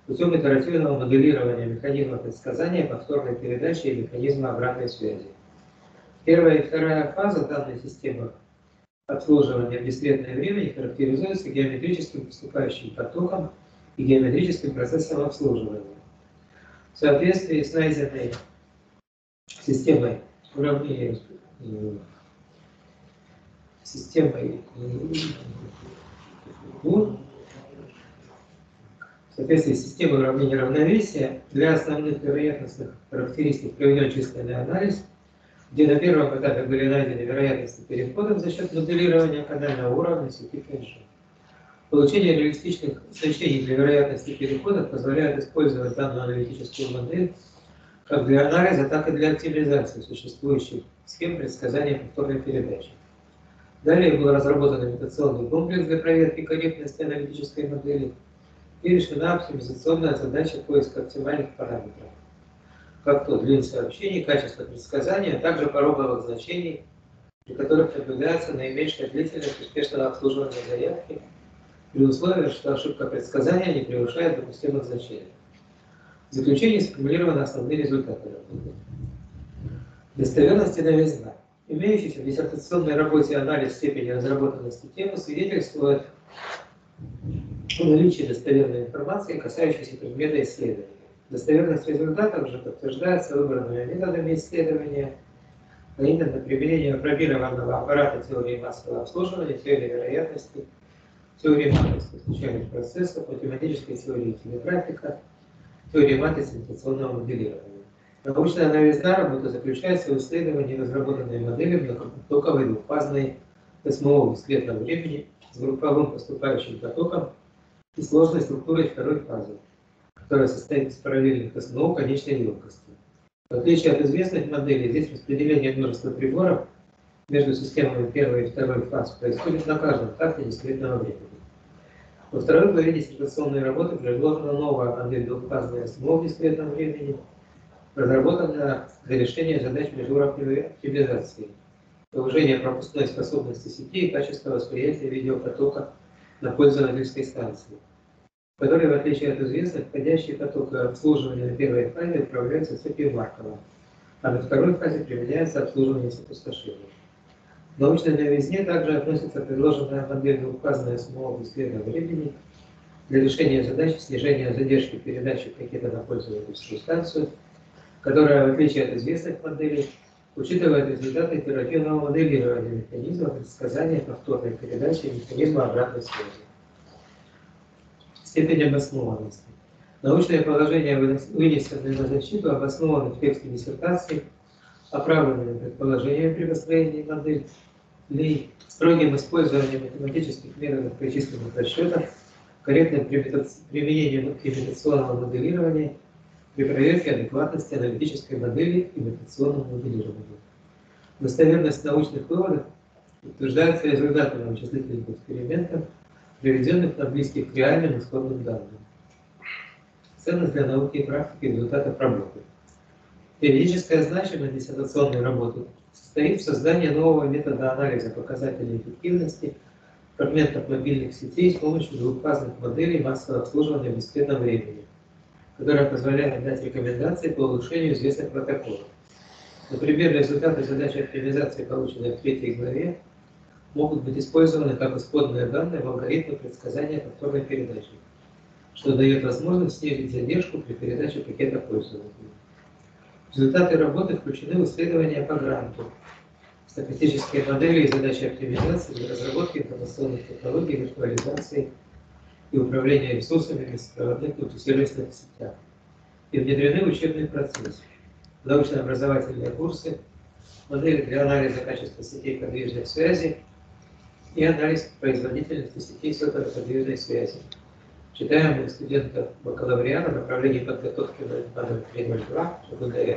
путем итеративного моделирования механизма предсказания, повторной передачи и механизма обратной связи. Первая и вторая фаза данной системы обслуживания в дискретное время характеризуется геометрическим поступающим потоком и геометрическим процессом обслуживания. В соответствии с найденной системой уравнения равновесия для основных вероятностных характеристик проведен численный анализ, где на первом этапе были найдены вероятности переходов за счет моделирования кодального уровня сети Фэнши. Получение реалистичных значений для вероятности переходов позволяет использовать данную аналитическую модель как для анализа, так и для оптимизации существующих схем предсказания повторной передачи. Далее был разработан имитационный комплекс для проверки корректности аналитической модели и решена оптимизационная задача поиска оптимальных параметров, как то длина сообщений, качество предсказания, а также пороговых значений, при которых наблюдается наименьшая длительность успешного обслуживания заявки, при условии, что ошибка предсказания не превышает допустимых значений. В заключении сформулированы основные результаты работы. Достоверность и новизна. Имеющийся в диссертационной работе анализ степени разработанности темы свидетельствует о наличии достоверной информации, касающейся предмета исследования. Достоверность результатов уже подтверждается выбранными методами исследования, а именно применение пробированного аппарата теории массового обслуживания, теории вероятности, теории матрицы случайных процессов, математической теории кинеграфика, теории матрицы имитационного моделирования. Научная новизна работы заключается в исследовании разработанной модели многопотоковой двухфазной СМО в дискретном времени с групповым поступающим потоком и сложной структурой второй фазы, которая состоит из параллельных СМО конечной емкости. В отличие от известных моделей, здесь распределение множества приборов между системами первой и второй фаз происходит на каждом этапе дискретного времени. Во второй главе диссертационной работы предложена новая модель двухфазной СМО в дискретном времени, разработанная для решения задач межуровневой оптимизации, повышения пропускной способности сети и качества восприятия видеопотока на пользовательской станции, которые, в отличие от известных, входящие потоки обслуживания на первой фазе управляются цепью Маркова, а на второй фазе применяется обслуживание с опустошением. К научной новизне также относится предложенная модель двухфазной СМО в дискретном времени для решения задачи снижения задержки передачи пакета на пользовательскую станцию, которая, в отличие от известных моделей, учитывает результаты оперативного моделирования механизма предсказания повторной передачи и механизма обратной связи. Степень обоснованности. Научные положения, вынесенные на защиту, обоснованы в тексте диссертации, оправданными предположениями при построении моделей, строгим использованием математических методов причисленных расчетов, корректным применением имитационного моделирования при проверке адекватности аналитической модели имитационного моделирования. Достоверность научных выводов подтверждается результатами вычислительных экспериментов, приведенных на близких к реальным исходным данным. Ценность для науки и практики результатов работы. Теоретическая значимость диссертационной работы состоит в создании нового метода анализа показателей эффективности фрагментов мобильных сетей с помощью двухфазных моделей массового обслуживания в дискретном времени, которая позволяет дать рекомендации по улучшению известных протоколов. Например, результаты задачи оптимизации, полученные в третьей главе, могут быть использованы как исходные данные в алгоритме предсказания повторной передачи, что дает возможность снизить задержку при передаче пакета пользователю. Результаты работы включены в исследования по гранту, статистические модели и задачи оптимизации для разработки информационных технологий, виртуализации и управления ресурсами беспроводных мультисервисных сетях и внедрены в учебный процесс. научно-образовательные курсы, модели для анализа качества сетей подвижной связи и анализ производительности сетей сотовой подвижной связи. Читаем у студентов бакалавриата направление подготовки номер 302 РУДН.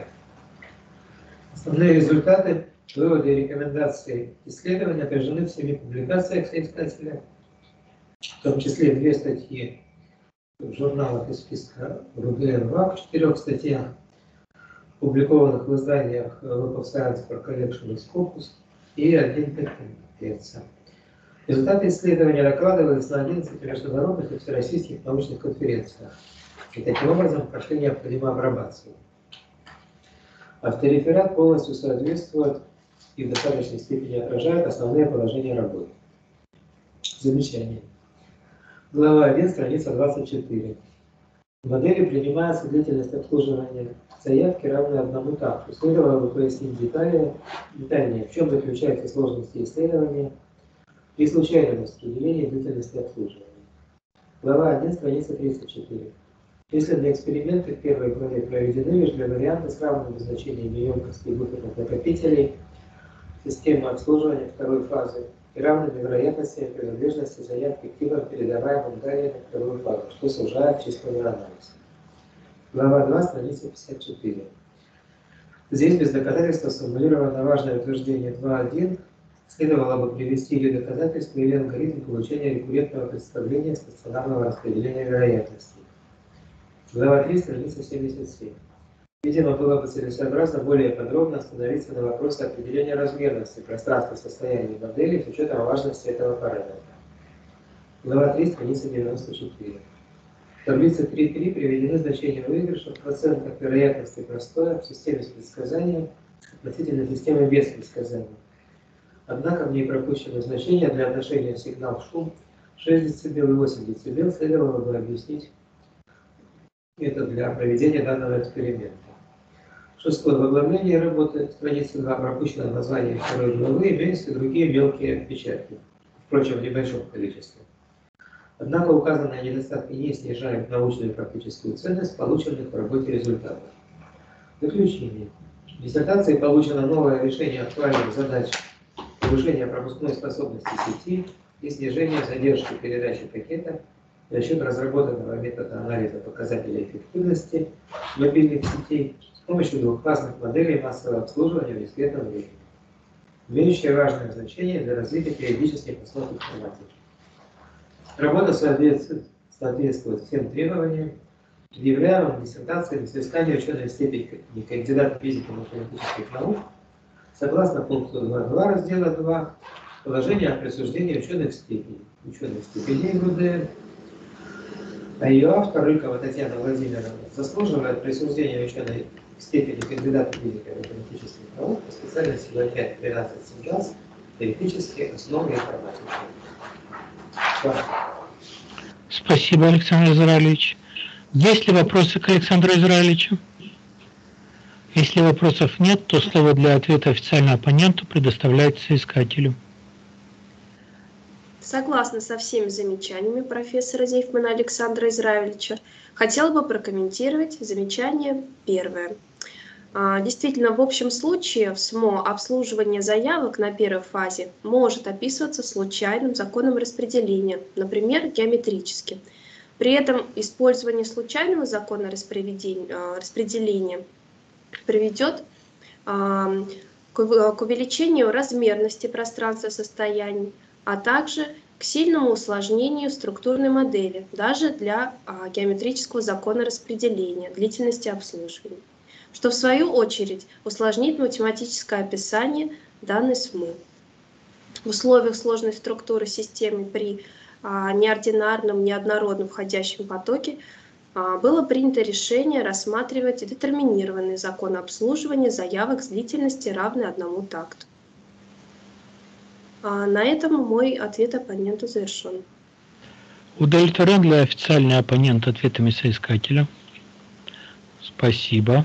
Основные результаты, выводы и рекомендации исследований отражены в 7 публикациях соискателя, в том числе 2 статьи в журналах из списка РУДН, в 4 статьях, опубликованных в изданиях Web of Science for Collection и Scopus, и 1 конференция. Результаты исследования докладывались на 11 международных и всероссийских научных конференциях, и таким образом прошли необходимую апробацию. Автореферат полностью соответствует и в достаточной степени отражает основные положения работы. Замечание. Глава 1, страница 24. В модели принимается длительность обслуживания заявки, равная 1 такту. Следовало бы пояснить детальнее, в чем заключаются сложности исследования при случайном распределении длительности обслуживания. Глава 1, страница 34. Исследования эксперименты в первой главе проведены лишь для варианта с равными значениями емкости буферных накопителей системы обслуживания второй фазы и равными вероятностями принадлежности заявки к типам, передаваемым далее на вторую фазу, что сужает численный анализ. Глава 2, страница 54. Здесь без доказательства сформулировано важное утверждение 2.1. Следовало бы привести или доказательство, или алгоритм получения рекуррентного представления стационарного распределения вероятностей. Глава 3, страница 77. Видимо, было бы целесообразно более подробно остановиться на вопросе определения размерности пространства состояния модели с учетом важности этого параметра. Глава 3, страница 94. В таблице 3.3 приведены значения выигрыша в процентах вероятности простоя в системе с предсказанием относительно системы без предсказания. Однако в ней пропущено значение для отношения сигнал-шум 6 дБ и 8 дБ, следовало бы объяснить это для проведения данного эксперимента. Шестое. В оглавлении работы страницы 2 пропущено название второй главы, имеются другие мелкие печатки, впрочем, в небольшом количестве. Однако указанные недостатки не снижают научную и практическую ценность полученных в работе результатов. Заключение. В диссертации получено новое решение актуальных задач повышения пропускной способности сети и снижения задержки передачи пакета за счет разработанного метода анализа показателей эффективности мобильных сетей с помощью двухфазных моделей массового обслуживания в дискретном времени, имеющие важное значение для развития периодических основ информатики. Работа соответствует всем требованиям, предъявляемым в диссертации на соискание ученой степени кандидата физико-математических наук, согласно пункту 2.2 раздела 2 положение о присуждении ученых степеней РУДН. А ее автор Рыкова Татьяна Владимировна заслуживает присуждения ученой степени кандидата физико-математических наук по специальности 05-13-17 теоретические основы информатики. Спасибо, Александр Израилевич. Есть ли вопросы к Александру Израилевичу? Если вопросов нет, то слово для ответа официально оппоненту предоставляется искателю. Согласна со всеми замечаниями профессора Зевмана Александра Израевича, хотела бы прокомментировать замечание первое. Действительно, в общем случае в СМО обслуживание заявок на первой фазе может описываться случайным законом распределения, например, геометрически. При этом использование случайного закона распределения приведет к увеличению размерности пространства состояний, а также к сильному усложнению структурной модели, даже для геометрического закона распределения длительности обслуживания, что в свою очередь усложнит математическое описание данной СМО. В условиях сложной структуры системы при неординарном, неоднородном входящем потоке было принято решение рассматривать детерминированный закон обслуживания заявок с длительностью, равной 1 такту. На этом мой ответ оппоненту завершен. Удовлетворен ли официальный оппонент ответами соискателя? Спасибо.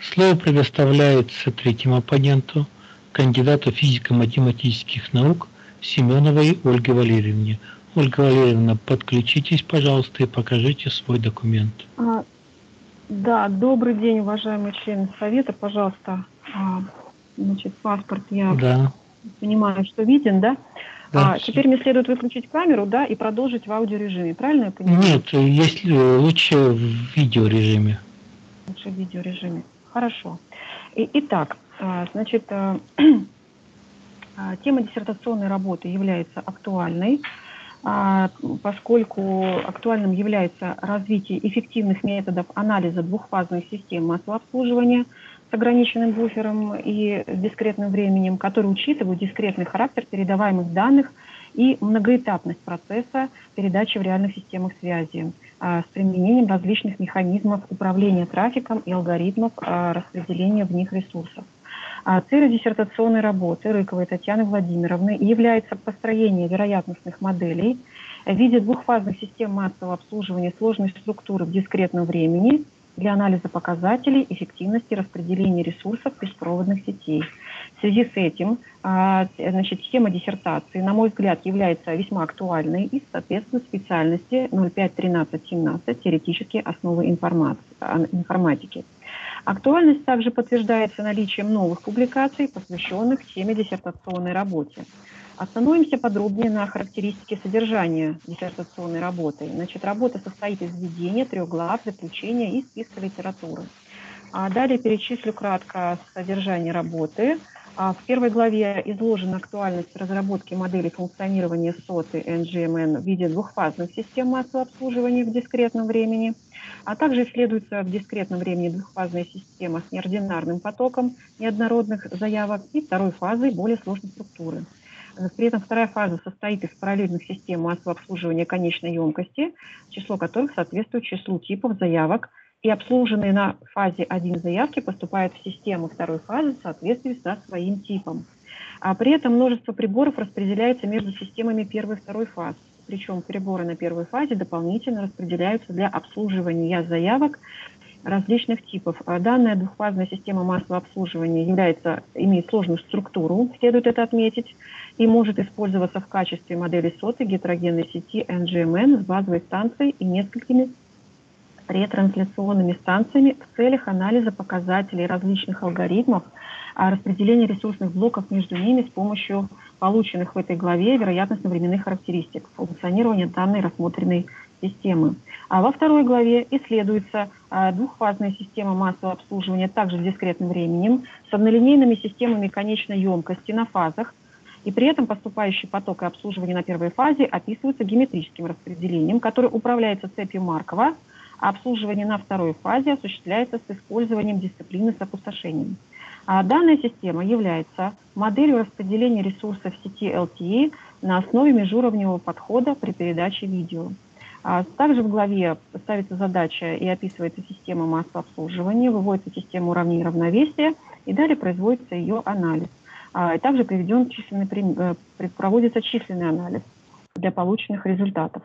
Слово предоставляется третьему оппоненту, кандидату физико-математических наук Семеновой Ольге Валерьевне. Ольга Валерьевна, подключитесь, пожалуйста, и покажите свой документ. Да, добрый день, уважаемые члены совета. Пожалуйста, значит, паспорт я понимаю, что виден, да? Да. Теперь мне следует выключить камеру, да, и продолжить в аудиорежиме, правильно я понимаю? Нет, если лучше в видеорежиме. Лучше в видеорежиме. Хорошо. Итак, значит, тема диссертационной работы является актуальной, поскольку актуальным является развитие эффективных методов анализа двухфазной системы массового обслуживания с ограниченным буфером и дискретным временем, которые учитывают дискретный характер передаваемых данных и многоэтапность процесса передачи в реальных системах связи с применением различных механизмов управления трафиком и алгоритмов распределения в них ресурсов. Целью диссертационной работы Рыковой Татьяны Владимировны является построение вероятностных моделей в виде двухфазных систем массового обслуживания сложной структуры в дискретном времени для анализа показателей эффективности распределения ресурсов беспроводных сетей. В связи с этим, значит, тема диссертации, на мой взгляд, является весьма актуальной и соответствует специальности 05.13.17 «Теоретические основы информатики». Актуальность также подтверждается наличием новых публикаций, посвященных теме диссертационной работе. Остановимся подробнее на характеристике содержания диссертационной работы. Значит, работа состоит из введения, трех глав, заключения и списка литературы. Далее перечислю кратко содержание работы. В первой главе изложена актуальность разработки модели функционирования СОТы НГМН в виде двухфазных систем массового обслуживания в дискретном времени, а также исследуется в дискретном времени двухфазная система с неординарным потоком неоднородных заявок и второй фазой более сложной структуры. При этом вторая фаза состоит из параллельных систем массового обслуживания конечной емкости, число которых соответствует числу типов заявок, и обслуженные на фазе 1 заявки поступают в систему второй фазы в соответствии со своим типом. А при этом множество приборов распределяется между системами первой и второй фаз. Причем приборы на первой фазе дополнительно распределяются для обслуживания заявок различных типов. Данная двухфазная система массового обслуживания имеет сложную структуру, следует это отметить, и может использоваться в качестве модели соты гетерогенной сети NGMN с базовой станцией и несколькими ретрансляционными станциями в целях анализа показателей различных алгоритмов, распределения ресурсных блоков между ними с помощью полученных в этой главе вероятностно-временных характеристик функционирования данной рассмотренной системы. А во второй главе исследуется двухфазная система массового обслуживания также с дискретным временем, с однолинейными системами конечной емкости на фазах, и при этом поступающий поток и обслуживание на первой фазе описываются геометрическим распределением, которое управляется цепью Маркова, а обслуживание на второй фазе осуществляется с использованием дисциплины с опустошением. Данная система является моделью распределения ресурсов сети LTE на основе межуровневого подхода при передаче видео. Также в главе ставится задача и описывается система массового обслуживания, выводится система уравнений и равновесия, и далее производится ее анализ. Также проводится численный анализ для полученных результатов.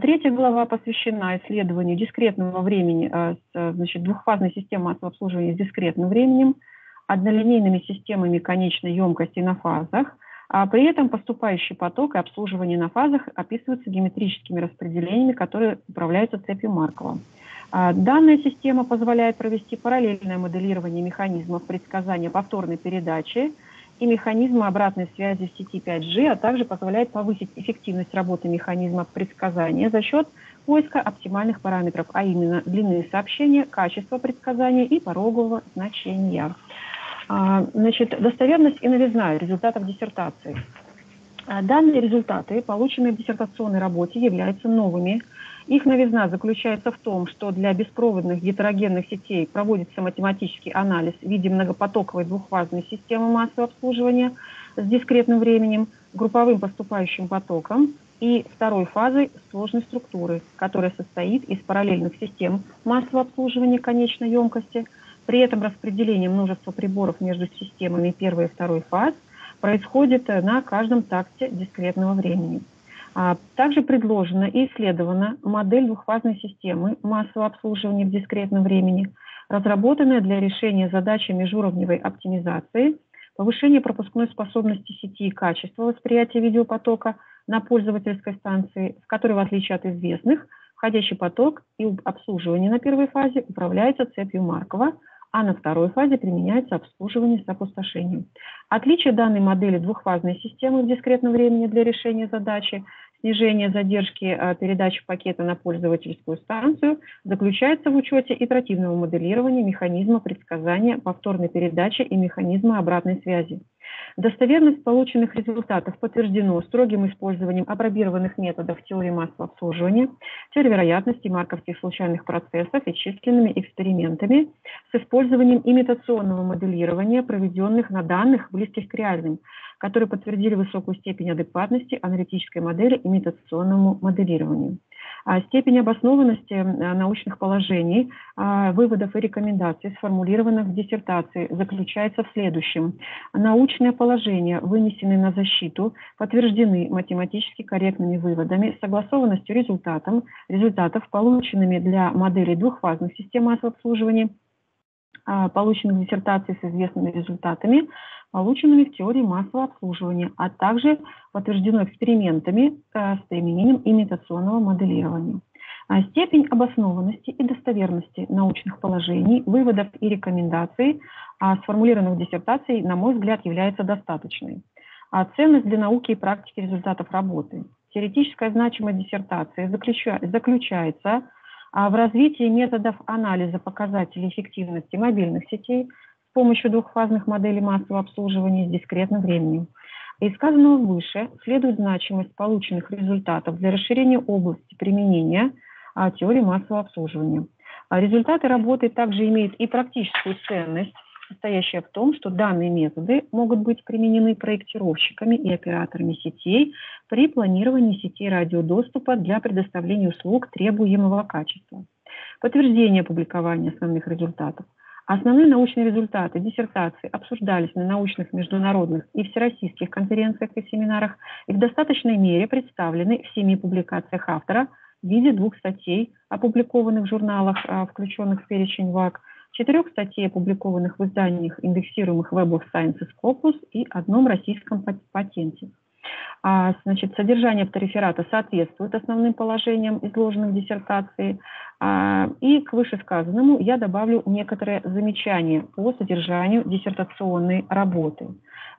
Третья глава посвящена исследованию дискретного времени, значит, двухфазной системы массового обслуживания с дискретным временем, однолинейными системами конечной емкости на фазах, а при этом поступающий поток и обслуживание на фазах описываются геометрическими распределениями, которые управляются цепью Маркова. Данная система позволяет провести параллельное моделирование механизмов предсказания повторной передачи и механизмы обратной связи в сети 5G, а также позволяет повысить эффективность работы механизма предсказания за счет поиска оптимальных параметров, а именно длины сообщения, качество предсказания и порогового значения. Значит, достоверность и новизна результатов диссертации. Данные результаты, полученные в диссертационной работе, являются новыми. Их новизна заключается в том, что для беспроводных гетерогенных сетей проводится математический анализ в виде многопотоковой двухфазной системы массового обслуживания с дискретным временем, групповым поступающим потоком и второй фазой сложной структуры, которая состоит из параллельных систем массового обслуживания конечной емкости. При этом распределение множества приборов между системами первой и второй фаз происходит на каждом такте дискретного времени. Также предложена и исследована модель двухфазной системы массового обслуживания в дискретном времени, разработанная для решения задачи межуровневой оптимизации, повышения пропускной способности сети и качества восприятия видеопотока на пользовательской станции, в которой, в отличие от известных, Входящий поток и обслуживание на первой фазе управляется цепью Маркова, а на второй фазе применяется обслуживание с опустошением. Отличие данной модели двухфазной системы в дискретном времени для решения задачи снижение задержки передачи пакета на пользовательскую станцию заключается в учете итеративного моделирования механизма предсказания повторной передачи и механизма обратной связи. Достоверность полученных результатов подтверждена строгим использованием апробированных методов теории массового обслуживания, теории вероятности марковских случайных процессов и численными экспериментами с использованием имитационного моделирования, проведенных на данных, близких к реальным, которые подтвердили высокую степень адекватности аналитической модели имитационному моделированию. Степень обоснованности научных положений, выводов и рекомендаций, сформулированных в диссертации, заключается в следующем. Научные положения, вынесенные на защиту, подтверждены математически корректными выводами, согласованностью результатов, полученными для моделей двухфазных систем массового обслуживания, полученных в диссертации с известными результатами, полученными в теории массового обслуживания, а также подтверждено экспериментами с применением имитационного моделирования. Степень обоснованности и достоверности научных положений, выводов и рекомендаций, сформулированных в диссертации, на мой взгляд, является достаточной. Ценность для науки и практики результатов работы. Теоретическая значимость диссертации заключается в развитии методов анализа показателей эффективности мобильных сетей с помощью двухфазных моделей массового обслуживания с дискретным временем. Из сказанного выше следует значимость полученных результатов для расширения области применения теории массового обслуживания. Результаты работы также имеют и практическую ценность, состоящая в том, что данные методы могут быть применены проектировщиками и операторами сетей при планировании сетей радиодоступа для предоставления услуг требуемого качества. Подтверждение опубликования основных результатов. Основные научные результаты диссертации обсуждались на научных, международных и всероссийских конференциях и семинарах и в достаточной мере представлены в 7 публикациях автора в виде 2 статей, опубликованных в журналах, включенных в перечень ВАК, 4 статей, опубликованных в изданиях, индексируемых Web of Sciences Corpus, и 1 российском патенте. Значит, содержание автореферата соответствует основным положениям, изложенным в диссертации. И к вышесказанному я добавлю некоторые замечания по содержанию диссертационной работы.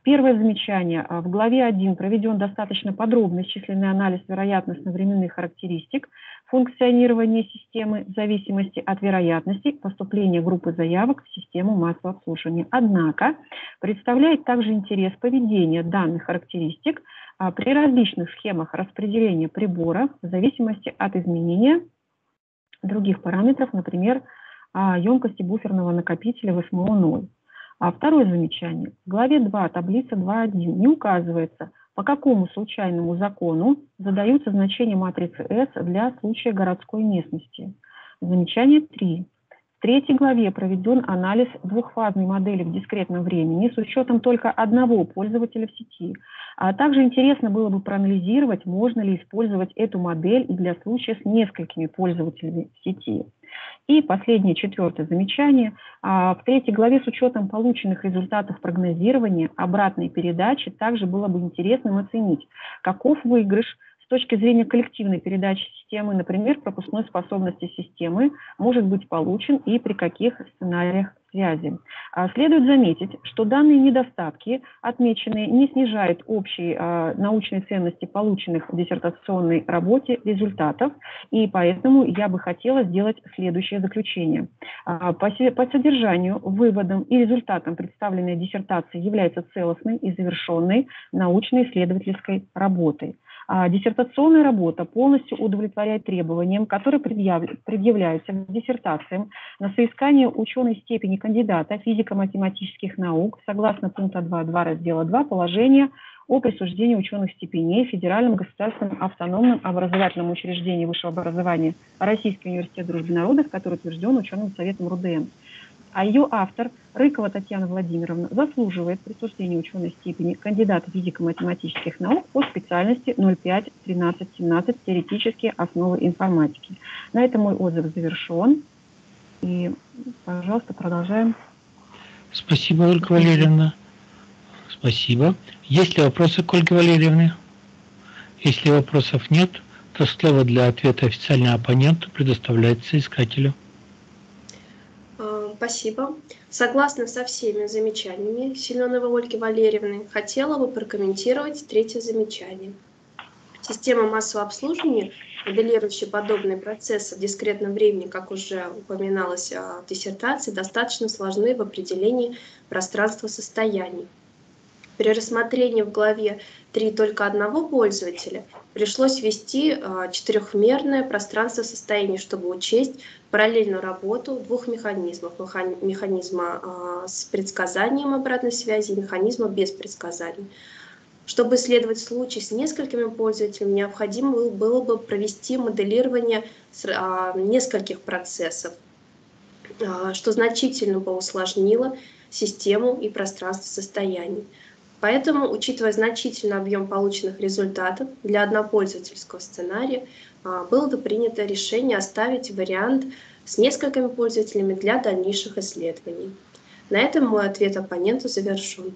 Первое замечание. В главе 1 проведен достаточно подробный численный анализ вероятностно-временных характеристик функционирования системы в зависимости от вероятности поступления группы заявок в систему массового обслуживания. Однако представляет также интерес поведение данных характеристик при различных схемах распределения приборов в зависимости от изменения других параметров, например, емкости буферного накопителя в СМО0. Второе замечание. В главе 2 таблица 2.1 не указывается, по какому случайному закону задаются значения матрицы S для случая городской местности. Замечание 3. В 3 главе проведен анализ двухфазной модели в дискретном времени с учетом только одного пользователя в сети. А также интересно было бы проанализировать, можно ли использовать эту модель и для случая с несколькими пользователями в сети. И последнее, 4 замечание. В 3 главе с учетом полученных результатов прогнозирования обратной передачи также было бы интересным оценить, каков выигрыш с точки зрения коллективной передачи системы, например, пропускной способности системы, может быть получен и при каких сценариях связи. Следует заметить, что данные недостатки, отмеченные, не снижают общей научной ценности полученных в диссертационной работе результатов, и поэтому я бы хотела сделать следующее заключение. По содержанию, выводам и результатам представленной диссертации является целостной и завершенной научно-исследовательской работой. Диссертационная работа полностью удовлетворяет требованиям, которые предъявляются к диссертациям на соискание ученой степени кандидата физико-математических наук согласно пункта 2.2 раздела 2 положения о присуждении ученых степеней Федеральным государственным автономным образовательным учреждениям высшего образования Российский университет Дружбы народов, который утвержден ученым советом РУДН. А ее автор, Рыкова Татьяна Владимировна, заслуживает присуждения ученой степени кандидата физико-математических наук по специальности 05-13-17 «Теоретические основы информатики». На этом мой отзыв завершен. И, пожалуйста, продолжаем. Спасибо, Ольга Валерьевна. Спасибо. Есть ли вопросы к Ольге Валерьевне? Если вопросов нет, Слово для ответа официального оппонента предоставляется искателю. Спасибо. Согласна со всеми замечаниями Семеновой Ольги Валерьевны, хотела бы прокомментировать третье замечание. Система массового обслуживания, моделирующая подобные процессы в дискретном времени, как уже упоминалось в диссертации, достаточно сложны в определении пространства состояний. При рассмотрении в главе 3 только одного пользователя пришлось ввести четырехмерное пространство состояний, чтобы учесть параллельную работу двух механизмов. Механизма с предсказанием обратной связи и механизма без предсказаний. Чтобы исследовать случай с несколькими пользователями, необходимо было бы провести моделирование нескольких процессов, что значительно бы усложнило систему и пространство состояний. Поэтому, учитывая значительный объем полученных результатов для однопользовательского сценария, было принято решение оставить вариант с несколькими пользователями для дальнейших исследований. На этом мой ответ оппоненту завершен.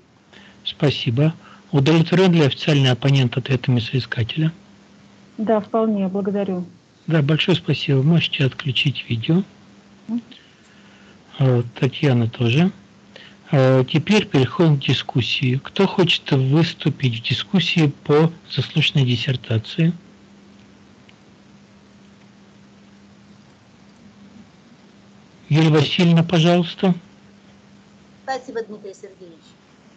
Спасибо. Удовлетворен ли официальный оппонент ответами соискателя? Да, вполне. Благодарю. Да, большое спасибо. Можете отключить видео. Татьяна тоже. Теперь переходим к дискуссии. Кто хочет выступить в дискуссии по заслуженной диссертации? Юлия Васильевна, пожалуйста. Спасибо, Дмитрий Сергеевич.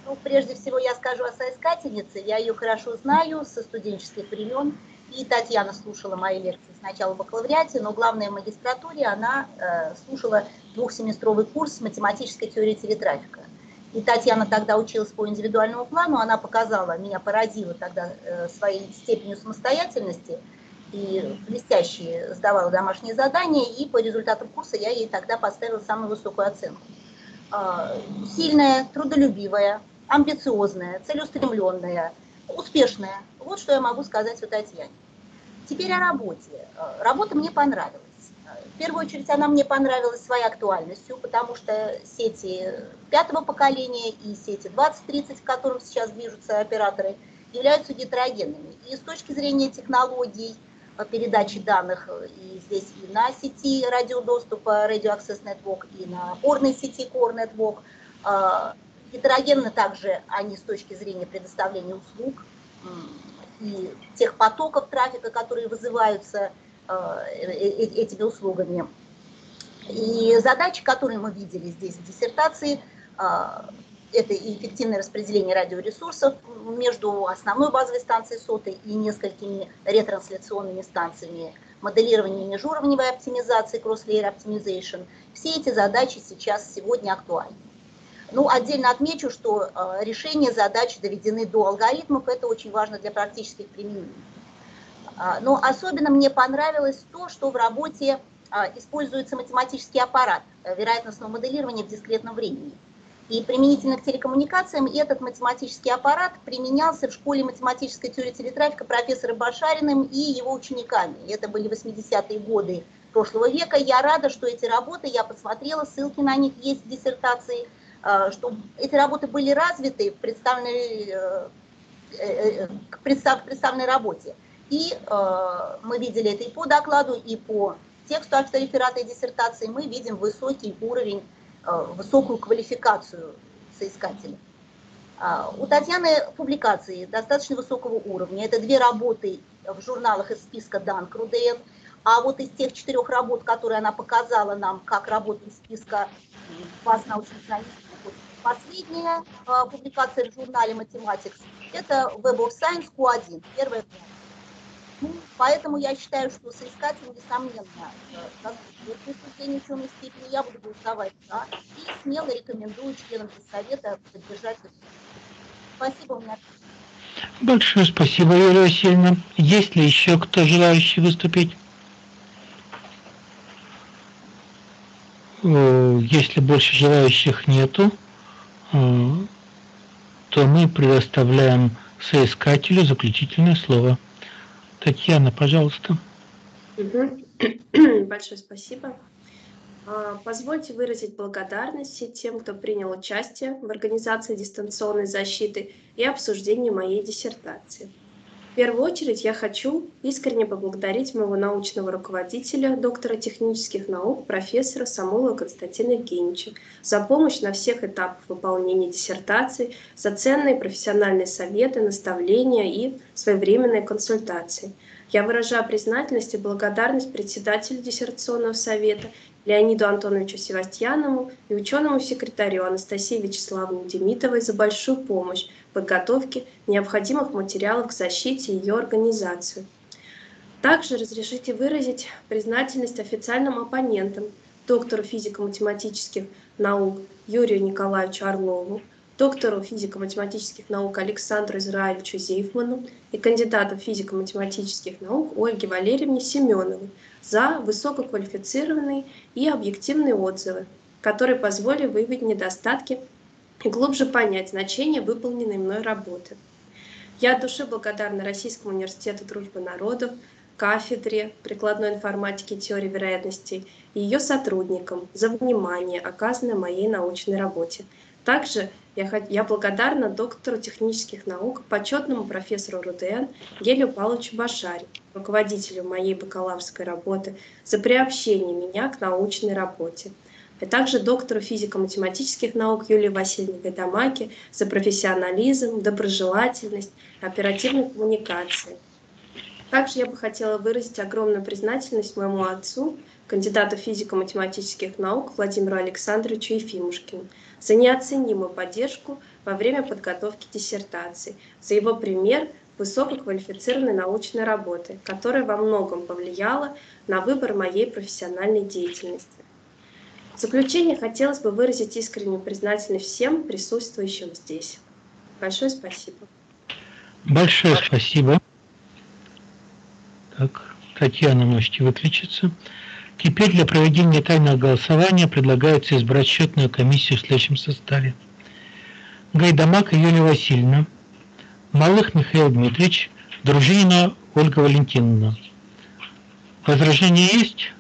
Ну, прежде всего я скажу о соискательнице. Я ее хорошо знаю со студенческих времен. И Татьяна слушала мои лекции сначала в бакалавриате, но главное в магистратуре она слушала двухсеместровый курс математической теории телеграфика. И Татьяна тогда училась по индивидуальному плану, она показала, меня поразила тогда своей степенью самостоятельности и блестяще сдавала домашние задания, и по результатам курса я ей тогда поставила самую высокую оценку. Сильная, трудолюбивая, амбициозная, целеустремленная, успешная. Вот что я могу сказать о Татьяне. Теперь о работе. Работа мне понравилась. В первую очередь она мне понравилась своей актуальностью, потому что сети 5-го поколения и сети 20-30, в котором сейчас движутся операторы, являются гетерогенными. И с точки зрения технологий передачи данных, и здесь и на сети радиодоступа, Radio Access Network, и на опорной сети Core Network, гетерогенны также они с точки зрения предоставления услуг, и тех потоков трафика, которые вызываются этими услугами. И задачи, которые мы видели здесь в диссертации, это эффективное распределение радиоресурсов между основной базовой станцией сотой и несколькими ретрансляционными станциями, моделирование межуровневой оптимизации, cross-layer optimization. Все эти задачи сейчас, сегодня актуальны. Ну, отдельно отмечу, что решения задач доведены до алгоритмов, это очень важно для практических применений. Но особенно мне понравилось то, что в работе используется математический аппарат вероятностного моделирования в дискретном времени. И применительно к телекоммуникациям этот математический аппарат применялся в школе математической теории телетрафика профессора Башариным и его учениками. Это были 80-е годы прошлого века. Я рада, что эти работы, я посмотрела, ссылки на них есть в диссертации, что эти работы были развиты в представленной работе. И мы видели это и по докладу, и по тексту автореферата и диссертации, мы видим высокий уровень, высокую квалификацию соискателя. У Татьяны публикации достаточно высокого уровня. Это 2 работы в журналах из списка данных РУДН. А вот из тех 4 работ, которые она показала нам, как работы из списка баз научных журналистов, последняя публикация в журнале Mathematics, это Web of Science Q1, первая. Ну, поэтому я считаю, что соискатель, несомненно, в присутствии ученой степени я буду голосовать «за», и смело рекомендую членам совета поддержать это. Спасибо, у меня. Большое спасибо, Юлия Васильевна. Есть ли еще кто желающий выступить? Если больше желающих нету, то мы предоставляем соискателю заключительное слово. Татьяна, пожалуйста. Большое спасибо. Позвольте выразить благодарность тем, кто принял участие в организации дистанционной защиты и обсуждении моей диссертации. В первую очередь я хочу искренне поблагодарить моего научного руководителя, доктора технических наук, профессора Самойлова Константина Евгеньевича за помощь на всех этапах выполнения диссертаций, за ценные профессиональные советы, наставления и своевременные консультации. Я выражаю признательность и благодарность председателю диссертационного совета Леониду Антоновичу Севастьянову и ученому-секретарю Анастасии Вячеславовне Демидовой за большую помощь в подготовке необходимых материалов к защите и ее организации. Также разрешите выразить признательность официальным оппонентам, доктору физико-математических наук Юрию Николаевичу Орлову, доктору физико-математических наук Александру Израевичу Зейфману и кандидату физико-математических наук Ольге Валерьевне Семеновой за высококвалифицированные и объективные отзывы, которые позволили выявить недостатки и глубже понять значение выполненной мной работы. Я от души благодарна Российскому университету Дружбы народов, кафедре прикладной информатики и теории вероятностей и ее сотрудникам за внимание, оказанное моей научной работе. Также я благодарна доктору технических наук, почетному профессору РУДН Гелию Павловичу Башарину, руководителю моей бакалаврской работы, за приобщение меня к научной работе, а также доктору физико-математических наук Юлии Васильевне Гайдамаке за профессионализм, доброжелательность, оперативную коммуникацию. Также я бы хотела выразить огромную признательность моему отцу, кандидату физико-математических наук Владимиру Александровичу Ефимушкину, за неоценимую поддержку во время подготовки диссертации, за его пример высококвалифицированной научной работы, которая во многом повлияла на выбор моей профессиональной деятельности. В заключение хотелось бы выразить искреннюю признательность всем присутствующим здесь. Большое спасибо. Большое спасибо. Так, Татьяна, можете выключиться. Теперь для проведения тайного голосования предлагается избрать счетную комиссию в следующем составе: Гайдамака Юлия Васильевна, Малых Михаил Дмитриевич, Дружинина Ольга Валентиновна. Возражения есть?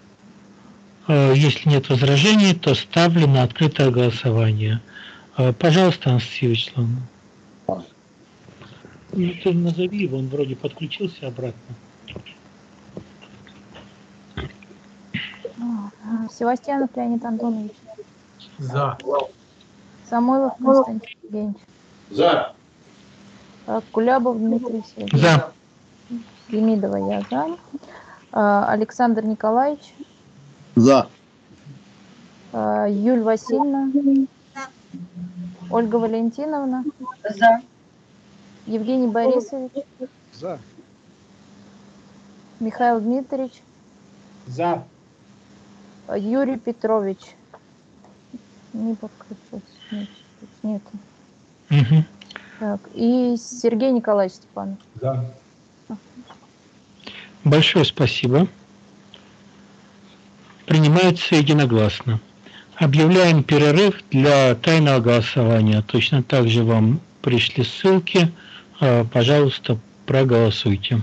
Если нет возражений, то ставлю на открытое голосование. Пожалуйста, Анастасия Вячеславовна. Ну, ты назови его, он вроде подключился обратно. Севастьянов Леонид Антонович. За. Самойлов Константин Евгеньевич. За. Кулябов Дмитрий Сергеевич. За. Демидова я за. Александр Николаевич. За. Юль Васильевна. За. Ольга Валентиновна. За. Евгений Борисович. За. Михаил Дмитриевич. За. Юрий Петрович. Не подключился. Нет. Угу. Так, и Сергей Николаевич Степанов. Да. Большое спасибо. Принимается единогласно. Объявляем перерыв для тайного голосования. Точно так же вам пришли ссылки. Пожалуйста, проголосуйте.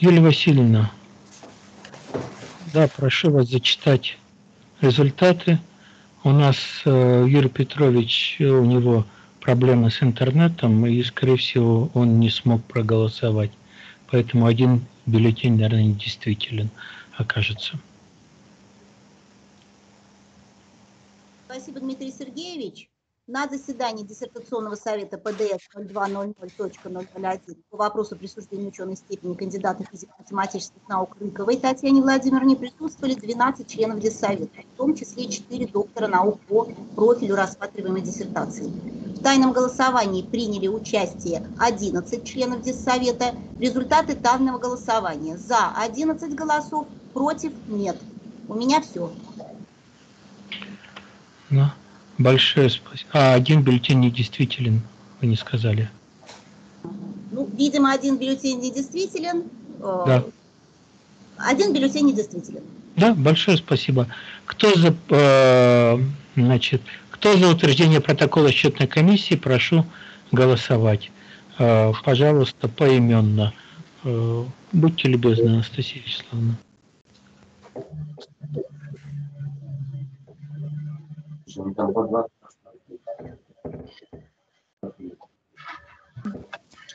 Юлия Васильевна, да, прошу вас зачитать результаты. У нас Юрий Петрович, у него проблемы с интернетом, и, скорее всего, он не смог проголосовать. Поэтому один бюллетень, наверное, недействителен окажется. Спасибо, Дмитрий Сергеевич. На заседании диссертационного совета ПДС 0200.001 по вопросу присуждения ученой степени кандидата физико-математических наук Рыковой Татьяне Владимировне присутствовали 12 членов диссовета, в том числе 4 доктора наук по профилю рассматриваемой диссертации. В тайном голосовании приняли участие 11 членов диссовета. Результаты тайного голосования: за 11 голосов, против нет. У меня все. Да. Большое спасибо. А один бюллетень недействителен, вы не сказали. Ну, видимо, один бюллетень недействителен. Да. Один бюллетень недействителен. Да, большое спасибо. Кто за, значит, кто за утверждение протокола счетной комиссии, прошу голосовать. Пожалуйста, поименно. Будьте любезны, Анастасия Вячеславовна.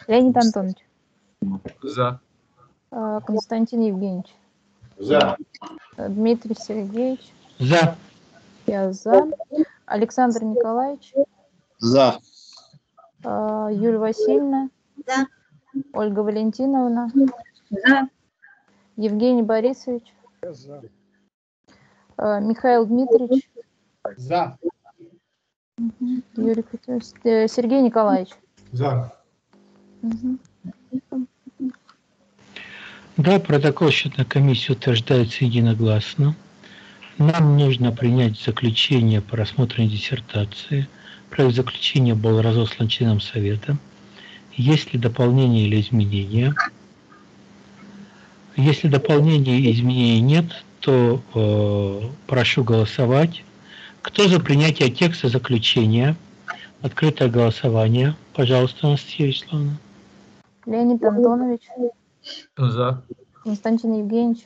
Леонид Антонович. За. Константин Евгеньевич. За. Дмитрий Сергеевич. За. Я за. Александр Николаевич. За. Юлия Васильевна. За. Ольга Валентиновна. За. Евгений Борисович. За. Михаил Дмитриевич. За. Юрий Петрович. Сергей Николаевич. За. Да, протокол счетной комиссии утверждается единогласно. Нам нужно принять заключение по рассмотрению диссертации. Проект заключения был разослан членам совета. Есть ли дополнения или изменения? Если дополнений и изменений нет, то прошу голосовать. Кто за принятие текста заключения? Открытое голосование. Пожалуйста, Анастасия Вячеславовна. Леонид Антонович. За. Константин Евгеньевич.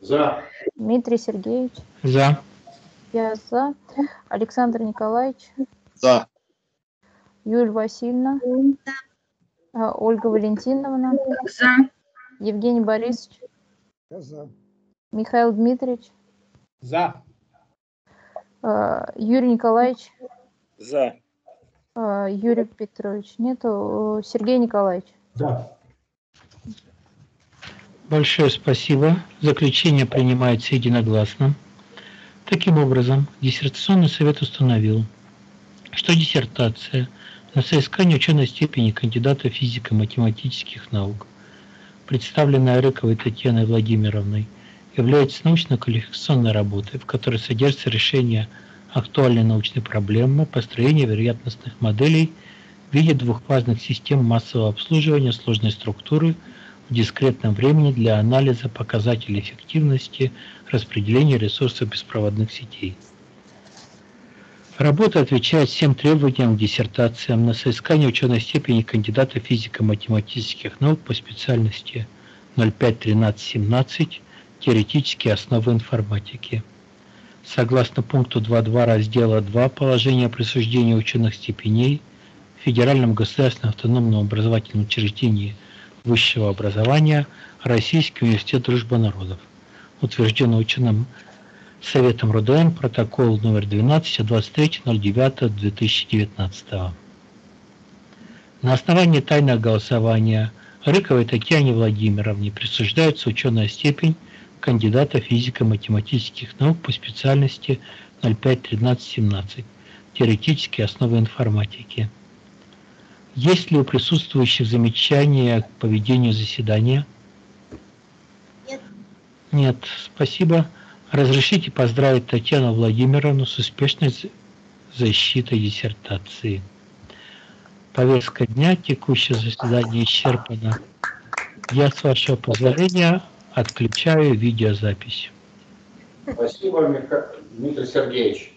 За. Дмитрий Сергеевич. За. Я за. Александр Николаевич. За. Юлия Васильевна. За. Ольга Валентиновна. За. Евгений Борисович. За. Михаил Дмитриевич. За. Юрий Николаевич. За. Юрий Петрович. Нету. Сергей Николаевич. Да. Большое спасибо. Заключение принимается единогласно. Таким образом, диссертационный совет установил, что диссертация на соискание ученой степени кандидата физико-математических наук, представленная Рыковой Татьяной Владимировной, является научно-квалификационной работой, в которой содержится решение актуальной научной проблемы построения вероятностных моделей в виде двухфазных систем массового обслуживания сложной структуры в дискретном времени для анализа показателей эффективности распределения ресурсов беспроводных сетей. Работа отвечает всем требованиям к диссертациям на соискание ученой степени кандидата физико-математических наук по специальности 05-13-17 «Теоретические основы информатики». Согласно пункту 2.2 раздела 2 положения о присуждении ученых степеней в Федеральном государственном автономном образовательном учреждении высшего образования Российский университет Дружбы народов, утвержден ученым Советом РУДН, протокол номер 12 23.09.2019. На основании тайного голосования Рыковой Татьяне Владимировне присуждается ученая степень кандидата физико-математических наук по специальности 05-13-17 «Теоретические основы информатики». Есть ли у присутствующих замечания к поведению заседания? Нет. Нет, спасибо. Разрешите поздравить Татьяну Владимировну с успешной защитой диссертации. Повестка дня, текущее заседание исчерпано. Я, с вашего позволения, отключаю видеозапись. Спасибо, Дмитрий Сергеевич.